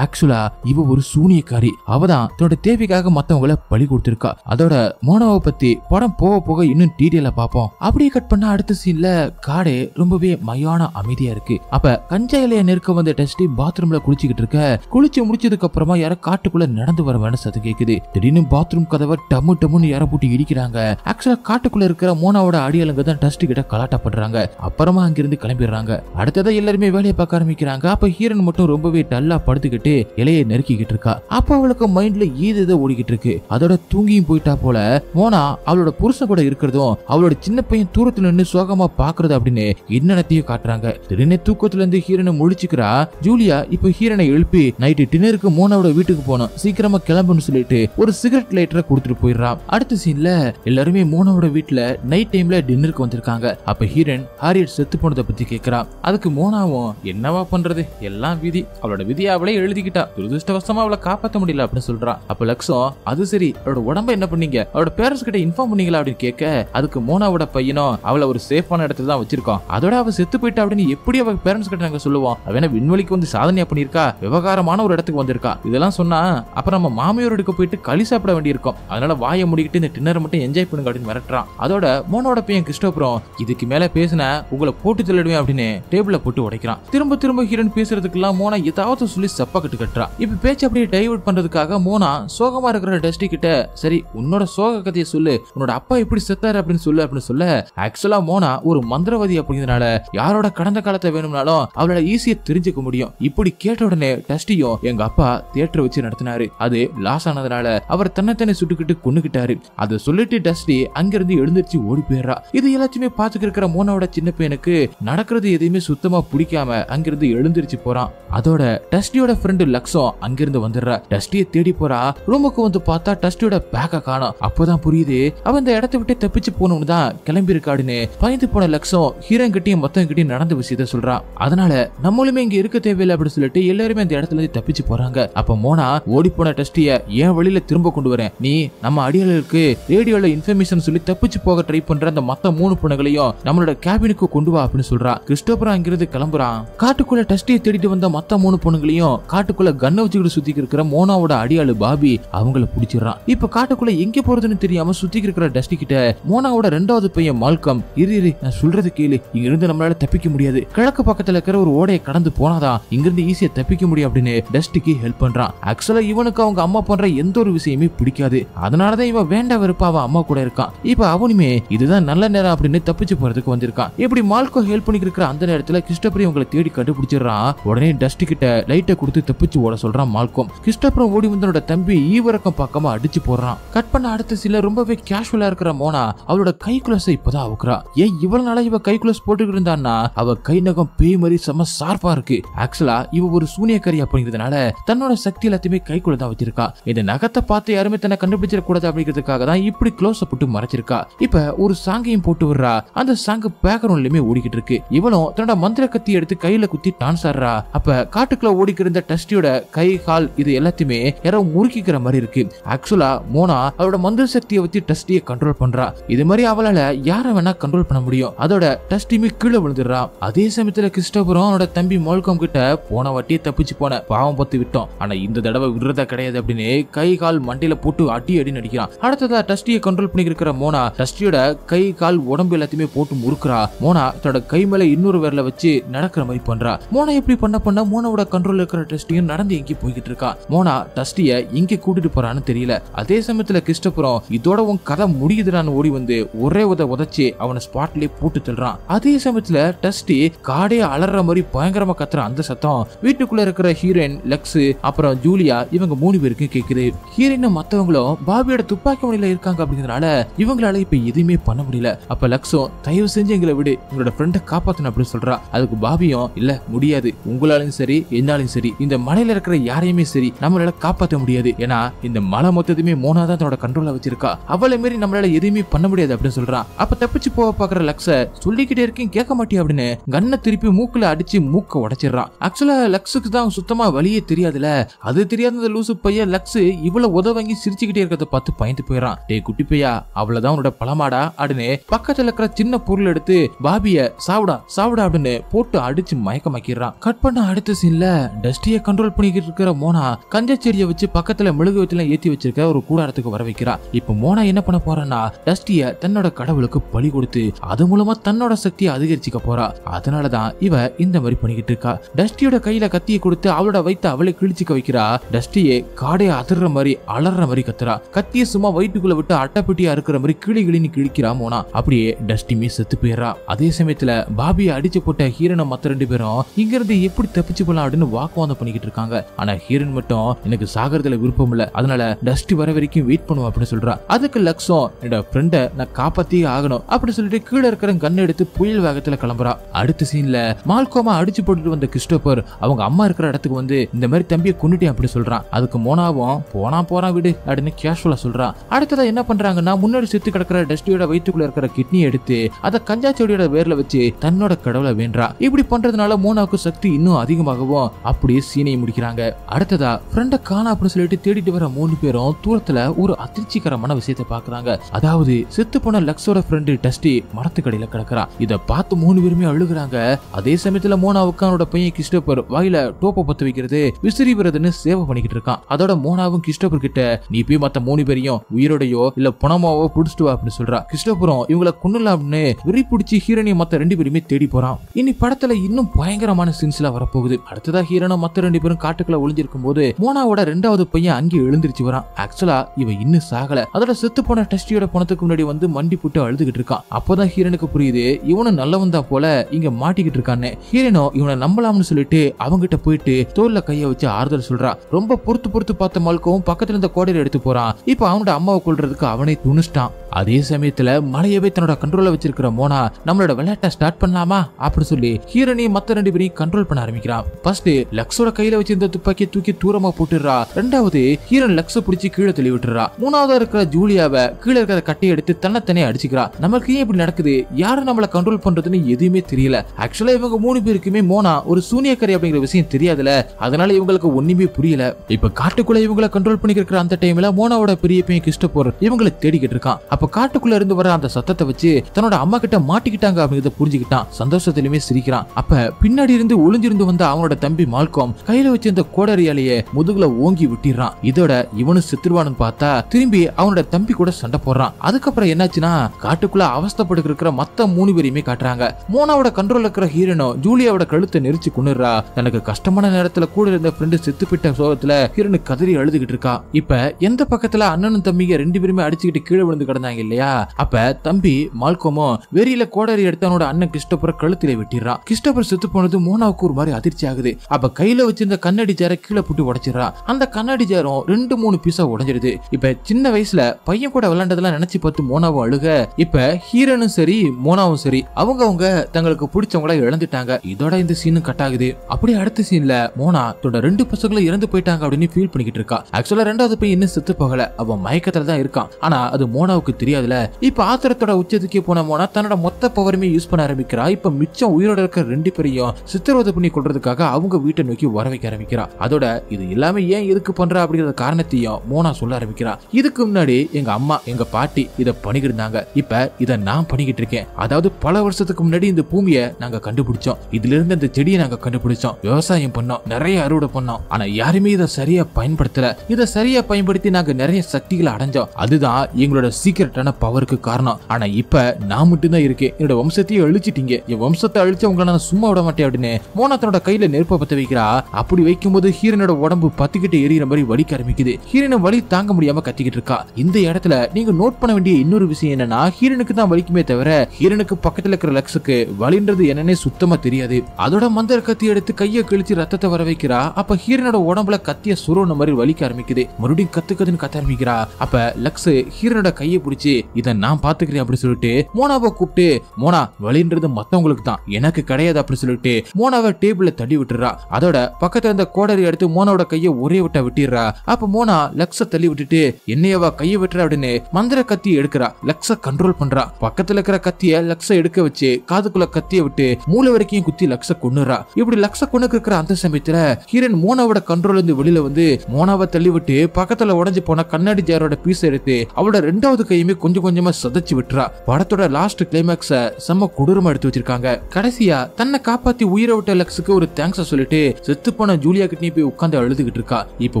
ஆக்சுவலா இவ ஒரு சூனியக்காரி, அவதான் தன்னோட தேவைக்காக மத்தவங்களை பழி கொடுத்திருக்கா. அதோட மோனாவை பத்தி படம் போக போக இன்னும் டீடைலா பார்ப்போம். அப்படியே கட் பண்ண அடுத்த சீன்ல காடே ரொம்பவே மயான அமைதியா இருக்கு. அப்ப கஞ்சா இலைய நெருக்க வந்த டெஸ்டி பாத்ரூம்ல குளிச்சுக்கிட்டு இருக்க, குளிச்சு முடிச்சதுக்கு அப்புறமா யாரோ காட்டுக்குள்ள நடந்து வர வேணும் சத்தம் கேக்குது. திடீர்னு பாத்ரூம் கதவை டம்மு டம்முன்னு யாரோ போட்டு இடிக்கிறாங்க. ஆக்சுவலா காட்டுக்குள்ள இருக்கிற மோனாவோட அடியாளங்க தான் டஸ்டி கிட்ட கலாட்டப்படுறாங்க. அப்புறமா அங்கிருந்து கிளம்பிடுறாங்க. அடுத்ததான் எல்லாருமே வேலையை பார்க்க ஆரம்பிக்கிறாங்க. அப்ப ஹீரன் மட்டும் ரொம்பவே டல்லா படுத்துக்கிட்டு இலையை நெருக்கிக்கிட்டு இருக்கா. அப்ப அவளுக்கு மைண்ட்ல ஏதேதோ ஓடிக்கிட்டு இருக்கு. அதோட தூங்கியும் போயிட்டா போல மோனா அவளோட புருஷன் கூட இருக்கிறதும் அவளோட சின்ன பையன் தூரத்துல நின்று சோகமா பாக்குறது அப்படின்னு என்னத்தையும் காட்டுறாங்க. திடீர்னு தூக்கத்துல இருந்து ஹீரனை முழிச்சுக்கிறா ஜூலியா. இப்ப ஹீரனை எழுப்பி நைட்டு டின்னருக்கு மோனாவோட வீட்டுக்கு போனோம், சீக்கிரமா கிளம்புன்னு சொல்லிட்டு ஒரு சிகரெட் லைட்டரை கொடுத்துட்டு போயிடுறான். அடுத்த சீன்ல எல்லாருமே மோனாவோட வீட்டுல நைட் டைம்ல டின்னருக்கு வந்திருக்காங்க. அப்ப ஹீரன் ஹாரியட் செத்து போனதை பத்தி கேக்குறான். அதுக்கு மோனாவும் என்னவா பண்றது, எல்லாம் விதி, அவளோட விதியை அவளே எழுதிக்கிட்டா, துரதிருஷ்டவசமா அவளை காப்பாற்ற முடியல அப்படின்னு சொல்றான். அப்ப லக்ஷம் அது சரி அவளோட உடம்ப என்ன பண்ணீங்க, அவளோட பேரண்ட்ஸ் கிட்ட இன்ஃபார்ம் பண்ணீங்களா அப்படின்னு கேட்க, அதுக்கு மோனாவோட பையனும் அவளை ஒரு சேஃபான இடத்துல தான் வச்சிருக்கான், அதோட அவ செத்து போயிட்டா அப்படின்னு எப்படி அவ பேரண்ட்ஸ் கிட்ட நாங்க சொல்லுவோம், அவன விண்வெளிக்கு வந்து சாதனையா பண்ணிருக்கா, விவகாரமான ஒரு இடத்துக்கு வந்திருக்கா, இதெல்லாம் சொன்னா அப்புறம் நம்ம மாமியோர் எடுக்க போயிட்டு களி சாப்பிட வேண்டியிருக்கும், அதனால வாயை முடிக்கிட்டு இந்த டின்னரை மட்டும் என்ஜாய் பண்ணுங்க அப்படின்னு மிரட்டுறான். அதோட மோனோட பையன் கிறிஸ்டோபரும் இதுக்கு மேல பேசின உங்களை போட்டு தள்ளிடுவேன் அப்படின்னு டேபிள போட்டு உடைக்கிறான். திரும்ப திரும்ப ஹீரன் பேசுறதுக்கு எல்லாம் மோனா ஏதாவது சொல்லி சப்பா கட்டு கட்டுறான். இப்ப பேச்சு அப்படியே டைவர்ட் பண்றதுக்காக மோனா சோகமா இருக்கிற டஸ்டி கிட்ட சரி உன்னோட சோக கதையை சொல்லு, உன்னோட அப்பா எப்படி செத்தாரு அப்படின்னு சொல்லு அப்படின்னு சொல்ல, ஆக்சுவலா மோனா ஒரு மந்திரவாதி அப்படிங்கிறதுனால யாரோட கடந்த காலத்தை வேணும்னாலும் அவளோட ஈஸியா தெரிஞ்சுக்க முடியும். இப்படி கேட்ட உடனே டஸ்டியும் எங்க அப்பா தியேட்டர் வச்சு நடத்தினாரு, அது லாஸ் ஆனதுனால அவர் தன்னைத்தானே சுட்டுக்கிட்டு கொன்னுக்கிட்டாரு, அதை சொல்லிட்டு டஸ்டி அங்கிருந்து எழுந்திருச்சு ஓடி போயிடுறா. இது எல்லாத்தையுமே பாத்துக்க இருக்கிற மோனாவோட சின்ன பையனுக்கு நடக்கிறது எதையுமே சுத்தமா பிடிக்காம அங்கிருந்து எழுந்திருச்சு போறான். அதோட டஸ்டியோட ஃப்ரெண்டு லக்ஷம் அங்கிருந்து வந்துடுறா. டஸ்டியை தேடி போறா. ரூமுக்கு வந்து பார்த்தா டஸ்டியோட பேக்க காணோம். அப்பதான் புரியுது அவன் இந்த இடத்தை விட்டு தப்பிச்சு போனவனு தான் கிளம்பி இருக்காடுன்னு. பயந்து போன லக்ஷம் ஹீரன் கிட்டையும் மொத்தம் கிட்டையும் நடந்த விஷயத்த சொல்றான். அதனால நம்மளுமே இங்க இருக்க தேவையில்லை அப்படின்னு சொல்லிட்டு எல்லாருமே அந்த இடத்துல இருந்து தப்பிச்சு போறாங்க. அப்ப மோனா ஓடி போன டஸ்டிய ஏன் வழியில திரும்ப கொண்டு வரேன், நீ நம்ம அடியாளருக்கு ரேடியோல இன்ஃபர்மேஷன் சொல்லி தப்பிச்சு போக ட்ரை பண்ற அந்த மத்த மூணு பொண்ணுகளையும் நம்மளோட கேபினுக்கு கொண்டு வா அப்படின்னு சொல்றான். கிறிஸ்டோபரும் அங்கிருந்து கிளம்புறான். காட்டுக்குள்ள டஸ்டியை தேடிட்டு வந்த மத்த மூணு பொண்ணுகளையும் காட்டுக்குள்ள கண்ணை வச்சுக்கிட்டு சுத்தி இருக்கிற மோனாவோட அடியாளு பாபி அவங்கள பிடிச்சிடறான். இப்ப காட்டுக்குள்ள எங்க போறதுன்னு தெரியாம சுத்தி இருக்கிற டஸ்டி கிட்ட மோனாவோட ரெண்டாவது பையன் மால்கம் இரு இரு நான் சொல்றது கேளு, இங்க இருந்து நம்மளால தப்பிக்க முடியாது, கிழக்கு பக்கத்துல இருக்கிற ஒரு ஓடையை கடந்து போனாதான் இங்க இருந்து ஈஸியா தப்பிக்க முடியும் அப்படின்னு டஸ்டிக்கு ஹெல்ப் பண்றான். ஆக்சுவலா இவனுக்கு அவங்க அம்மா பண்ற எந்த ஒரு விஷயமே பிடிக்காது, அதனாலதான் இவன் வேண்டாம் வெறுப்பா அவன் அம்மா கூட இருக்கான். இப்ப அவனுமே இதுதான் நல்ல நேரம் அப்படின்னு தப்பிச்சு போறதுக்கு வந்திருக்கான். இப்படி மால்கம் ஹெல்ப் பண்ணி இருக்கிற அந்த நேரத்துல கிறிஸ்டோபர் இவங்களை தேடி கண்டுபிடிச்சிடறான். உடனே டஸ்டி கிட்ட லைட்டை கொடுத்து தப்பிச்சு ஓட சொல்றான் மால்கம். கிறிஸ்டோபர் ஓடி வந்தனோட தம்பி ஈவரக்கம் பக்கமா அடிச்சு போடுறான். கட் பண்ண அடுத்த சில ரொம்பவே கேஷுவலா இருக்கிற மோனா அவளோட கை குலோஸை இப்பதான் அவுக்குறா. ஏன் இவ்வளவு நாளா இவ கை குலோஸ் போட்டுக்கிட்டு இருந்தான்னா அவ கை நகம் பேய் மாதிரி செம சார்பா இருக்கு. ஆக்சுவலா இவ ஒரு சூனியக்காரி அப்படிங்கிறதுனால தன்னோட சக்தி எல்லாத்தையுமே கைக்குள்ள தான் வச்சிருக்கா. இந்த நகத்தை பார்த்து யாருமே தன்னை கண்டுபிடிச்சிட கூடாது அப்படிங்கிறதுக்காக தான் இப்படி க்ளோஸ் போட்டு மறைச்சிருக்கா. இப்ப ஒரு சாங்கையும் போட்டு விடுறா. அந்த சாங்கு பேக்ரவுண்ட்லயுமே ஓடிக்கிட்டு இருக்கு. இவனும் தன்னோட மந்திர கத்தி எடுத்து கையில குத்தி டான்ஸ் ஆடுறா. அப்ப காட்டுக்குள்ள ஓடிக்கிற இந்த டஸ்டியோட கை கால் இது எல்லாத்தையுமே யாரோ முறுக்கிக்கிற மாதிரி இருக்கு. ஆக்சுவலா மோனா அவரோட மந்திர சக்தியை வச்சு டஸ்டியை கண்ட்ரோல் பண்றா. இது மாதிரி அவளால யார வேணா கண்ட்ரோல் பண்ண முடியும். அதோட டஸ்டியுமே கீழே விழுந்துடுறா. அதே சமயத்துல கிறிஸ்டோபரும் அவனோட தம்பி மால்கம் கிட்ட போன வாட்டியே தப்பிச்சு போன பாவம் பத்து விட்டோம், ஆனா இந்த தடவை விடுறதா கிடையாது அப்படின்னு கை கால் மண்டையில போட்டு அடி அடி நடிக்கிறான். அடுத்ததா டஸ்டியை கண்ட்ரோல் பண்ணி இருக்கிற மோனா டஸ்டியோட கை கால் உடம்பு எல்லாத்தையுமே போட்டு முறுக்குறா. மோனா தன்னோட கை மேல இன்னொரு விரல வச்சு நடக்கிற மாதிரி பண்றா. மோனா எப்படி பண்ண பண்ண மோனாவோட கண்ட்ரோல் இருக்கிற டஸ்டியும் நடந்து எங்கேயும் போய்கிட்டு இருக்கா. மோனா டஸ்டியை இங்க கூட்டிட்டு போறான்னு தெரியல. அதே சமயத்துல கிறிஸ்டோபரும் இதோட உன் கதை முடியுதுடான்னு ஓடி வந்து ஒரே உத உதச்சு அவனை ஸ்பாட்லயே போட்டு தள்ளுறான். அதே சமயத்துல டஸ்டி காடே அலற மாதிரி பயங்கரமா கத்துற அந்த சத்தம் வீட்டுக்குள்ள இருக்கிற ஹீரோயின் லக்ஸ் அப்புறம் ஜூலியா இவங்க மூணு பேருக்கு கேக்குது. ஹீரோயினும் மத்தவங்களும் பாபியோட துப்பாக்கி முனையில இருக்காங்க அப்படிங்கறதுனால இவங்களால இப்ப எதுவுமே பண்ண முடியல. அப்ப லக்ஸும் தயவு செஞ்சு எங்களை விடு, உங்களோட ஃப்ரெண்டை காப்பாத்து காப்பாற்றணும் அப்படி சொல்றா. அதுக்கு பாபியும் இல்ல முடியாது, உங்களாலும் சரி என்னாலும் சரி இந்த மலையில இருக்கிற யாரையுமே சரி நம்மளால காப்பாற்ற முடியாது, ஏன்னா இந்த மலை மொத்தத்தையுமே மோனா தான் தன்னோட கண்ட்ரோல்ல வச்சிருக்கா, அவளை மாரி நம்மளால எதுவுமே பண்ண முடியாது அப்படின்னு சொல்றான். அப்ப தப்பிச்சு போக பாக்குற லக்ஸ சொல்லிக்கிட்டே இருக்கேன் கேட்க மாட்டேன் அப்படின்னு கண்ணை திருப்பி மூக்குல அடிச்சு மூக்க உடைச்சிடறான். ஆக்சுவலா லக்ஸுக்கு தான் சுத்தமா வழியே தெரியாதுல, அது தெரியாத லூசு பையன் லக்ஸ் இவ்வளவு உதவங்கி சிரிச்சுக்கிட்டே இருக்கிறத பார்த்து பயந்து போயிடறான். டே குட்டி பையா அவ்வளவுதான் உன்னோட பழமாடா அப்படின்னு பக்கத்துல இருக்கிற சின்ன பொருள் எடுத்து பாபிய சாவுடா சாவுடா அப்படின்னு போட்டு அடிச்சு மயக்கமாக்கிறான். கட் பண்ண அடுத்த சீன்ல டஸ்டியை கண்ட்ரோல் பண்ணிக்கிட்டு இருக்கிற மோனா கஞ்ச செடியை வச்சு பக்கத்துல மெழுகுவத்தில ஏத்தி வச்சிருக்க ஒரு கூடாரத்துக்கு வர வைக்கிறா. இப்ப மோனா என்ன பண்ண போறான்னா டஸ்டிய தன்னோட கடவுளுக்கு பலி கொடுத்து அது மூலமா தன்னோட சக்தியை அதிகரிச்சுக்க போறா. அதனாலதான் இவ இந்த மாதிரி பண்ணிக்கிட்டு இருக்கா. டஸ்டியோட கையில கத்தியை கொடுத்து அவளோட வைத்த அவளை கிழிச்சுக்க வைக்கிறா. டஸ்டியே காடைய அதிர்ற மாதிரி அலற மாதிரி கத்துறா. கத்திய சும்மா வயிற்றுக்குள்ள விட்டு அட்டப்பெட்டியா இருக்கிற மாதிரி கிளி கிளின்னு கிழிக்கிறா மோனா. அப்படியே டஸ்டிமே செத்து போயிடறா. அதே சமயத்துல பாபியை அடிச்சு போட்ட ஹீரனும் மத்த ரெண்டு பேரும் இங்க இருந்து எப்படி தப்பிச்சு போலாம் அப்படின்னு வாக்குவாதம் பண்ணிக்கிட்டு இருக்காங்க. ஆனா ஹீரன் மட்டும் எனக்கு சாகரத்துல விருப்பம் இல்ல, அதனால டஸ்டி வர வரைக்கும் வெயிட் பண்ணுவோம் அப்படின்னு சொல்றா. அதுக்கு லக்ஸம் என்னோட ஃப்ரெண்ட நான் காப்பாத்தியே ஆகணும் அப்படின்னு சொல்லிட்டு கீழே இருக்கிற கண்ணை எடுத்து புயல் வேகத்துல கிளம்புறா. அடுத்த சீன்ல மால்கோமா அடிச்சு போட்டுட்டு வந்த கிறிஸ்டோபர் அவங்க அம்மா இருக்கிற இடத்துக்கு வந்து இந்த மாதிரி தம்பியை கொண்டுட்டேன் அப்படி சொல்றான். அதுக்கு மோனாவும் போனா போறா விடு அப்படின்னு கேஷுவலா சொல்றான். அடுத்ததான் என்ன பண்றாங்கன்னா முன்னாடி செத்து கிடக்கிற டஸ்டியோட வயிற்றுக்குள்ள இருக்கிற கிட்னி எடுத்து அதை கஞ்சா செடியோட வேர்ல வச்சு தன்னோட கடவுளை வேண்டா. இப்படி பண்றதுனால மோனாவுக்கு சக்தி இன்னும் அதிகமாகவும் அப்படியே சீனையை முடிக்கிறாங்க. அடுத்ததா ஃப்ரெண்ட காணா அப்படின்னு சொல்லிட்டு தேடிட்டு வர மூணு பேரும் தூரத்துல ஒரு அதிர்ச்சிகரமான விஷயத்தை பாக்குறாங்க. அதாவது செத்து போன லக்ஸோட ஃப்ரெண்டு டஸ்டி மரத்துக்கடையில கிடக்குறா. இதை பார்த்து மூணு பேருமே அழுகுறாங்க. அதே சமயத்துல மோனாவுக்கு அவனோட பையன் கிறிஸ்டோபர் வாயில டோப்பை பத்து வைக்கிறது விசிறி விரதன்னு சேவை பண்ணிக்கிட்டு இருக்கான். அதோட மோனாவும் கிறிஸ்டோபர் கிட்ட நீ போய் மத்த மூணு பேரையும் உயிரோடையோ இல்ல புனமாவோ புடிச்சுட்டு வா அப்படின்னு சொல்றா. கிறிஸ்டோபரும் இவங்களை கொன்னுலாம்னு விரி பிடிச்சி ஹீரனையும் மத்த ரெண்டு பேருமே தேடி போறான். இனி படத்துல இன்னும் பயங்கரமான சீன்ஸ் எல்லாம் வரப்போகுது. அடுத்ததா ஹீரனும் மத்த ரெண்டு பேரும் காட்டுக்குள்ள ஒளிஞ்சிருக்கும் போது மோனாவோட ரெண்டாவது பையன் அங்கே எழுந்திருச்சு வரான். ஆக்சுவலா இவன் இன்னும் சாகல, அதோட செத்து போன டஸ்டியோட பணத்துக்கு முன்னாடி வந்து மண்டி போட்டு அழுதுகிட்டு இருக்கான். அப்பதான் ஹீரனுக்கு புரியுது இவனும் நல்லவன் தான் போல இங்க மாட்டிக்கிட்டு இருக்கான்னு. ஹீரனும் இவனை நம்பலாம்னு சொல்லிட்டு அவங்கிட்ட போயிட்டு தோல்ல கைய வச்சு ஆறுதல் சொல்றா. ரொம்ப பொறுத்து பொறுத்து பார்த்த மால்கவும் பக்கத்துல இருந்த கோடையில எடுத்து போறான். இப்ப அவனோட அம்மாவை கொல்றதுக்கு அவனை துணிச்சிட்டான். அதே சமயத்துல மலையவே தன்னோட கண்ட்ரோல்ல வச்சிருக்கிற மோனா நம்மளோட விளையாட்டை ஸ்டார்ட் பண்ணலாமா அப்படின்னு சொல்லி ஹீரனையும் மத்த ரெண்டு பேரையும் கண்ட்ரோல் பண்ண ஆரம்பிக்கிறான். ஃபர்ஸ்ட் லக்ஸோட கையில வச்சிருந்த துப்பாக்கியை தூக்கி தூரமா போட்டுடுறா. ரெண்டாவது ஹீரன் லக்ஸ பிடிச்சி கீழே தள்ளி விட்டுறா. மூணாவதா இருக்கிற ஜூலியாவை கீழே இருக்கிற கட்டையை எடுத்து தன்னத்தனே அடிச்சுக்கிறா. நமக்கு ஏன் இப்படி நடக்குது, யாரும் நம்மளை கண்ட்ரோல் பண்றதுன்னு எதுவுமே தெரியல. ஆக்சுவலா இவங்க மூணு பேருக்குமே மோனா ஒரு சூனியக்காரி அப்படிங்கிற விஷயம் தெரியாதுல, அதனால இவங்களுக்கு ஒண்ணுமே புரியல. இப்ப காட்டுக்குள்ள இவங்களை கண்ட்ரோல் பண்ணி இருக்கிற அந்த டைம்ல மோனாவோட பெரிய பையன் கிறிஸ்டோபர் இவங்களை தேடிக்கிட்டு இருக்கான். அப்ப காட்டுக்குள்ள இருந்து வர அந்த சத்தத்தை வச்சு தன்னோட அம்மா கிட்ட மாட்டிக்கிட்டாங்க அப்படிங்கறத புரிஞ்சுக்கிட்டான். சந்தோஷத்திலுமே சிரிக்கிறான். அப்ப பின்னாடி இருந்து ஒளிஞ்சிருந்து வந்த அவனோட தம்பி மால்காம் கையில வச்சு அந்த கோடரியாலேயே முதுகுல ஓங்கி விட்டிடுறான். இதோட இவனும் செத்துருவான்னு பார்த்தா திரும்பி அவனோட தம்பி கூட சண்டை போடுறான். அதுக்கப்புறம் என்னாச்சுன்னா காட்டுக்குள்ள அவஸ்தப்பட்டு இருக்கிற மத்த மூணு பேரையுமே காட்டுறாங்க. மோனாவோட கண்ட்ரோல் இருக்கிற ஹீரனோ ஜூலியாவோட கழுத்தை நெரிச்சு கொண்டுடுறா. தனக்கு கஷ்டமான நேரத்துல கூட இருந்த ஃப்ரெண்டு செத்து பிட்ட சோகத்துல ஹீரனு கதறி அழுதுகிட்டு இருக்கா. இப்ப எந்த பக்கத்துல அண்ணனும் தம்பிங்க ரெண்டு பேருமே அடிச்சுக்கிட்டு கீழே விழுந்து கிடந்தாங்க இல்லையா, அப்ப தம்பி மால்கோமோ வெறியில கோடரி எடுத்து அவனோட அண்ணன் கிறிஸ்டோபரை கழுத்திலே வெட்டிடுறான். கிறிஸ்டோபர் செத்து போனது மோனாவுக்கு ஒரு மாதிரி அதிர்ச்சி ஆகுது. அப்ப கையில வச்சிருந்த கண்ணாடி ஜார கீழே போட்டு உடைச்சிடறா. அந்த கண்ணாடி ஜாரம் ரெண்டு மூணு பீஸா உடைஞ்சிருது. இப்ப சின்ன வயசுல பையன் கூட விளையாண்டதெல்லாம் நினைச்சு பார்த்து மோனாவும் அழுக. இப்ப ஹீரனும் சரி மோனாவும் சரி அவங்க அவங்க தங்களுக்கு பிடிச்சவங்கள இழந்துட்டாங்க. இதோட இந்த சீனும் கட் ஆகுது. அப்படியே அடுத்த சீன்ல மோனா தன்னோட ரெண்டு பசங்களும் இறந்து போயிட்டாங்க அப்படின்னு ஃபீல் பண்ணிக்கிட்டு இருக்கா. ஆக்சுவலா ரெண்டாவது பையன் இன்னும் செத்து போகல, அவன் மயக்கத்துல தான் இருக்கான். ஆனா அது மோனாவுக்கு தெரியாதுல. இப்ப ஆத்திரத்தோட உச்சத்துக்கே போன மோனா தன்னோட மொத்த பவருமே யூஸ் பண்ண ஆரம்பிக்கிறா. இப்ப மிச்சம் உயிரோட இருக்கிற ரெண்டு பேரையும் சித்திரவதை பண்ணி கொள்றதுக்காக அவங்க வீட்டை நோக்கி வர வைக்க ஆரம்பிக்கிறா. அதோட இது எல்லாமே ஏன் எதுக்கு பண்றா அப்படிங்கிற காரணத்தையும் மோனா சொல்ல ஆரம்பிக்கிறா. இதுக்கு முன்னாடி எங்க அம்மா எங்க பாட்டி இதை பண்ணிக்கிட்டு இருந்தாங்க, இப்ப இதை நான் பண்ணிக்கிட்டு இருக்கேன். அதாவது பல வருஷத்துக்கு முன்னாடி இந்த பூமியை நாங்க கண்டுபிடிச்சோம், இதுல இருந்து அந்த செடியை நாங்க கண்டுபிடிச்சோம், விவசாயம் பண்ணோம், நிறைய அறுவடை பண்ணோம். ஆனா யாருமே இதை சரியா பயன்படுத்தல. இதை சரியா பயன்படுத்தி நாங்க நிறைய சக்திகளை அடைஞ்சோம். அதுதான் எங்களோட சீக்கிரட்டான பவருக்கு காரணம். ஆனா இப்ப நான் மட்டும் தான் இருக்கேன், என்னோட வம்சத்தையும் அழிச்சிட்டீங்க, என் வம்சத்தை அழிச்சு உங்களை நான் சும்மா விட மாட்டேன் அப்படின்னு மோனா தன்னோட கையில நெருப்பை பத்த வைக்கிறா. அப்படி வைக்கும் போது ஹீரனோட உடம்பு பத்திக்கிட்டு எரியிற மாதிரி வலிக்க ஆரம்பிக்குது. ஹீரனை வலி தாங்க முடியாம கத்திக்கிட்டு இருக்கா. இந்த இடத்துல நீங்க நோட் பண்ண வேண்டிய இன்னொரு விஷயம் என்னன்னா ஹீரனுக்கு தான் வலிக்குமே தவிர ஹீரனுக்கு பக்கத்துல இருக்கிற லக்ஸுக்கு வலின்றது என்னன்னே சுத்தமா தெரியாது. அதோட மந்திர கத்தி எடுத்து கையை கிழிச்சு ரத்தத்தை வர வைக்கிறா. அப்ப ஹீரனோட உடம்புல கத்திய சுருவன மாதிரி வலிக்க ஆரம்பிக்குது. மறுபடியும் கத்து கத்துன்னு கத்த ஆரம்பிக்கிறா. அப்ப லக்ஸ் ஹீரனோட கையை போயிடுச்சு, இதை நான் பாத்துக்கிறேன் அப்படின்னு சொல்லிட்டு மோனாவை கூப்பிட்டு, மோனா வலின்றது மத்தவங்களுக்கு தான் எனக்கு கிடையாது அப்படின்னு சொல்லிட்டு மோனாவை டேபிள்ல தள்ளி விட்டுறா. அதோட பக்கத்துல இருந்த கோடரி எடுத்து மோனாவோட கையை ஒரே விட்டா விட்டுறா. அப்ப மோனா லக்ஸ தள்ளி விட்டுட்டு என்னையவா கையை விட்டுறா அப்படின்னு மந்திர கத்தி எடுக்கிறா. லக்ஸ கண்ட்ரோல் பண்றா. பக்கத்துல இருக்கிற கத்திய லக்ஸ எடுக்க வச்சு காதுக்குள்ள கத்திய விட்டு மூளை வரைக்கும் குத்தி லக்ஸ கொண்ணுறா. இப்படி லக்ஸ கொண்டுக்கு இருக்கிற அந்த சமயத்துல ஹீரன் மோனாவோட கண்ட்ரோல் இருந்து வெளியில வந்து மோனாவை தள்ளி விட்டு பக்கத்துல உடஞ்சு போன கண்ணாடி ஜாரோட பீஸ் எடுத்து அவளோட ரெண்டாவது கையுமே கொஞ்சம் கொஞ்சமா சதைச்சு விட்டுறா. படத்தோட லாஸ்ட் கிளைமேக்ஸ செம்ம கொடூரமா எடுத்து வச்சிருக்காங்க. கடைசியா தன்னை காப்பாத்தி உயிரை விட்ட லக்ஸுக்கு ஒரு தேங்க்ஸ் சொல்லிட்டு செத்து போன ஜூலியா கிட்ட போய் உட்காந்து அழுதுகிட்டு இருக்கா. இப்ப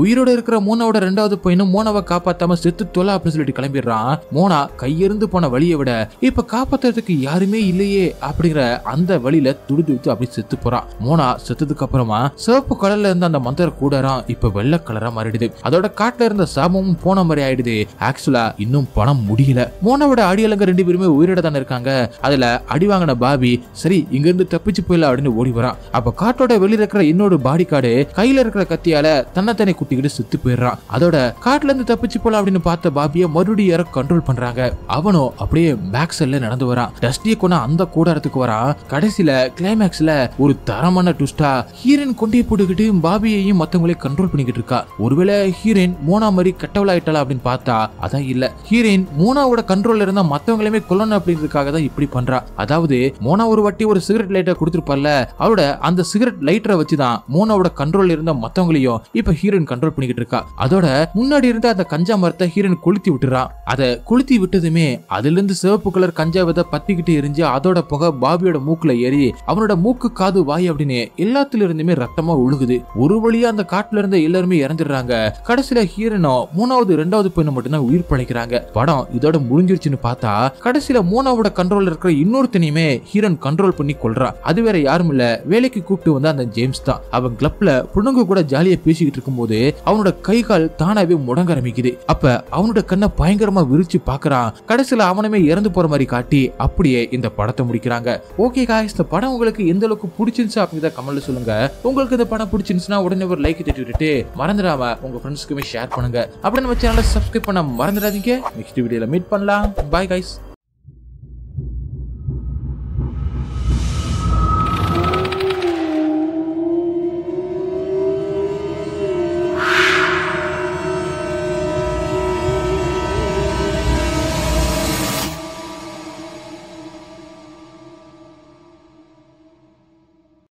உயிரோட இருக்கிற மோனாவோட ரெண்டாவது பையனும் மோனாவை காப்பாத்தாம செத்து தொலை அப்படின்னு சொல்லிட்டு கிளம்பிடுறான். மோனா கையிருந்து போன வழியை விட இப்ப காப்பாத்துறதுக்கு யாருமே இல்லையே அப்படிங்கிற அந்த வழியில துடிது விட்டு அப்படி செத்து போறா. மோனா செத்ததுக்கு அப்புறமா சிவப்பு கலர்ல இருந்த அந்த மந்திர கூடரம் இப்ப வெள்ளை கலரா மாறிடுது. அதோட காட்டுல இருந்த சாபமும் போன மாதிரி ஆயிடுது. ஆக்சுவலா இன்னும் பணம் முடியல. மோனாவோட அடியலங்க ரெண்டு பேருமே உயிரோட தானே இருக்காங்க. அதுல அடி வாங்கின பாபி சரி இங்க இருந்து தப்பிச்சு போயிடலாம் அப்படின்னு ஓடி வரான். அப்ப காட்டோட வெளியில இருக்கிற இன்னொரு பாடி கார்டு கையில இருக்கிற கத்தியால தன்னைத்தானே குட்டிக்கிட்டு செத்து போயிடுறான். அதோட காட்டுல இருந்து தப்பிச்சு போலாம் அப்படின்னு பார்த்த பாபியை மறுபடியும் யாரோ கண்ட்ரோல் பண்றாங்க. அவனும் அப்படியே பேக் சைட்ல நடந்து வரான். டஸ்டியை கொண்டா அந்த கூடாரத்துக்கு வரான். கடைசியில கிளைமேக்ஸ்ல ஒரு தரமான ட்விஸ்டா ஹீரோயின் கொண்டே போட்டுக்கிட்டு பாபியையும் மத்தவங்களையும் கண்ட்ரோல் பண்ணிக்கிட்டு இருக்கா. ஒருவேளை ஹீரோயின் மோனா மாதிரி கட்டவளாயிட்டாளா அப்படின்னு பார்த்தா அதான் இல்ல. ஹீரோயின் மோனாவோட கண்ட்ரோல்ல இருந்தா மத்தவங்களையுமே கொல்லணும் அப்படின்றதுக்காக தான் இப்படி பண்றா. அதாவது மோனா ஒரு வட்டி ஒரு சிகரெட் லைட்டர் கொடுத்துருப்பால, அவரோட அந்த சிகரெட் லைட்டரை வச்சுதான் மோனாவோட கண்ட்ரோல் இருந்த மத்தவங்களையும் இப்ப ஹீரோயின் கண்ட்ரோல் பண்ணிக்கிட்டு இருக்கா. அதோட முன்னாடி இருந்த அந்த கஞ்சா மரத்தை ஹீரோயின் கொளுத்தி விட்டுறான். அதை கொளுத்தி விட்டதுமே அதுல இருந்து சிவப்பு கலர் கஞ்சா விதை பத்திக்கிட்டு எரிஞ்சு அதோட புகை பாபியோட மூக்குல ஏறி அவனோட மூக்கு காது வாய் அப்படின்னு எல்லாத்துல இருந்துமே ரத்தமா ஒழுகுது. ஒரு வழியா அந்த காட்டுல இருந்த எல்லாருமே இறந்துடுறாங்க. கடைசியில ஹீரோயினும் மூணாவது ரெண்டாவது பையனும் மட்டும்தான் உயிர் பழைக்கிறாங்க. படம் இதோட முடிஞ்சிருச்சுன்னு பார்த்தா கடைசியில மோனாவோட கண்ட்ரோல் இருக்கிற இன்னொருத்தனையுமே ஹீரோன் கண்ட்ரோல் பண்ணி கொள்றா. அது வேற யாரும் இல்ல, வேலைக்கு கூப்பிட்டு வந்த அந்த ஜேம்ஸ் தான். அவன் கிளப்ல புடுங்க கூட ஜாலியா பேசிக்கிட்டு இருக்கும் போது அவனோட கை கால் தானாவே முடங்க ஆரம்பிக்குது. அப்ப அவனோட கண்ணை பயங்கரமா விரிச்சு பாக்குறான். கடைசியில அவனுமே இறந்து போற மாதிரி காட்டி அப்படியே இந்த படத்தை முடிக்கிறாங்க. ஓகே காய்ஸ், இந்த படம் உங்களுக்கு எந்த அளவுக்கு பிடிச்சிருந்துச்சு அப்படிங்கிறத கமெண்ட்ல சொல்லுங்க. உங்களுக்கு இந்த படம் பிடிச்சிருந்துச்சுன்னா உடனே ஒரு லைக் தட்டி விட்டுட்டு மறந்துடாம உங்க ஃப்ரெண்ட்ஸ்க்குமே ஷேர் பண்ணுங்க. அப்படி நம்ம சேனலை சப்ஸ்கிரைப் பண்ண மறந்துடாதீங்க. நெக்ஸ்ட் வீடியோல மீட் பண்ணலாம். Bye guys.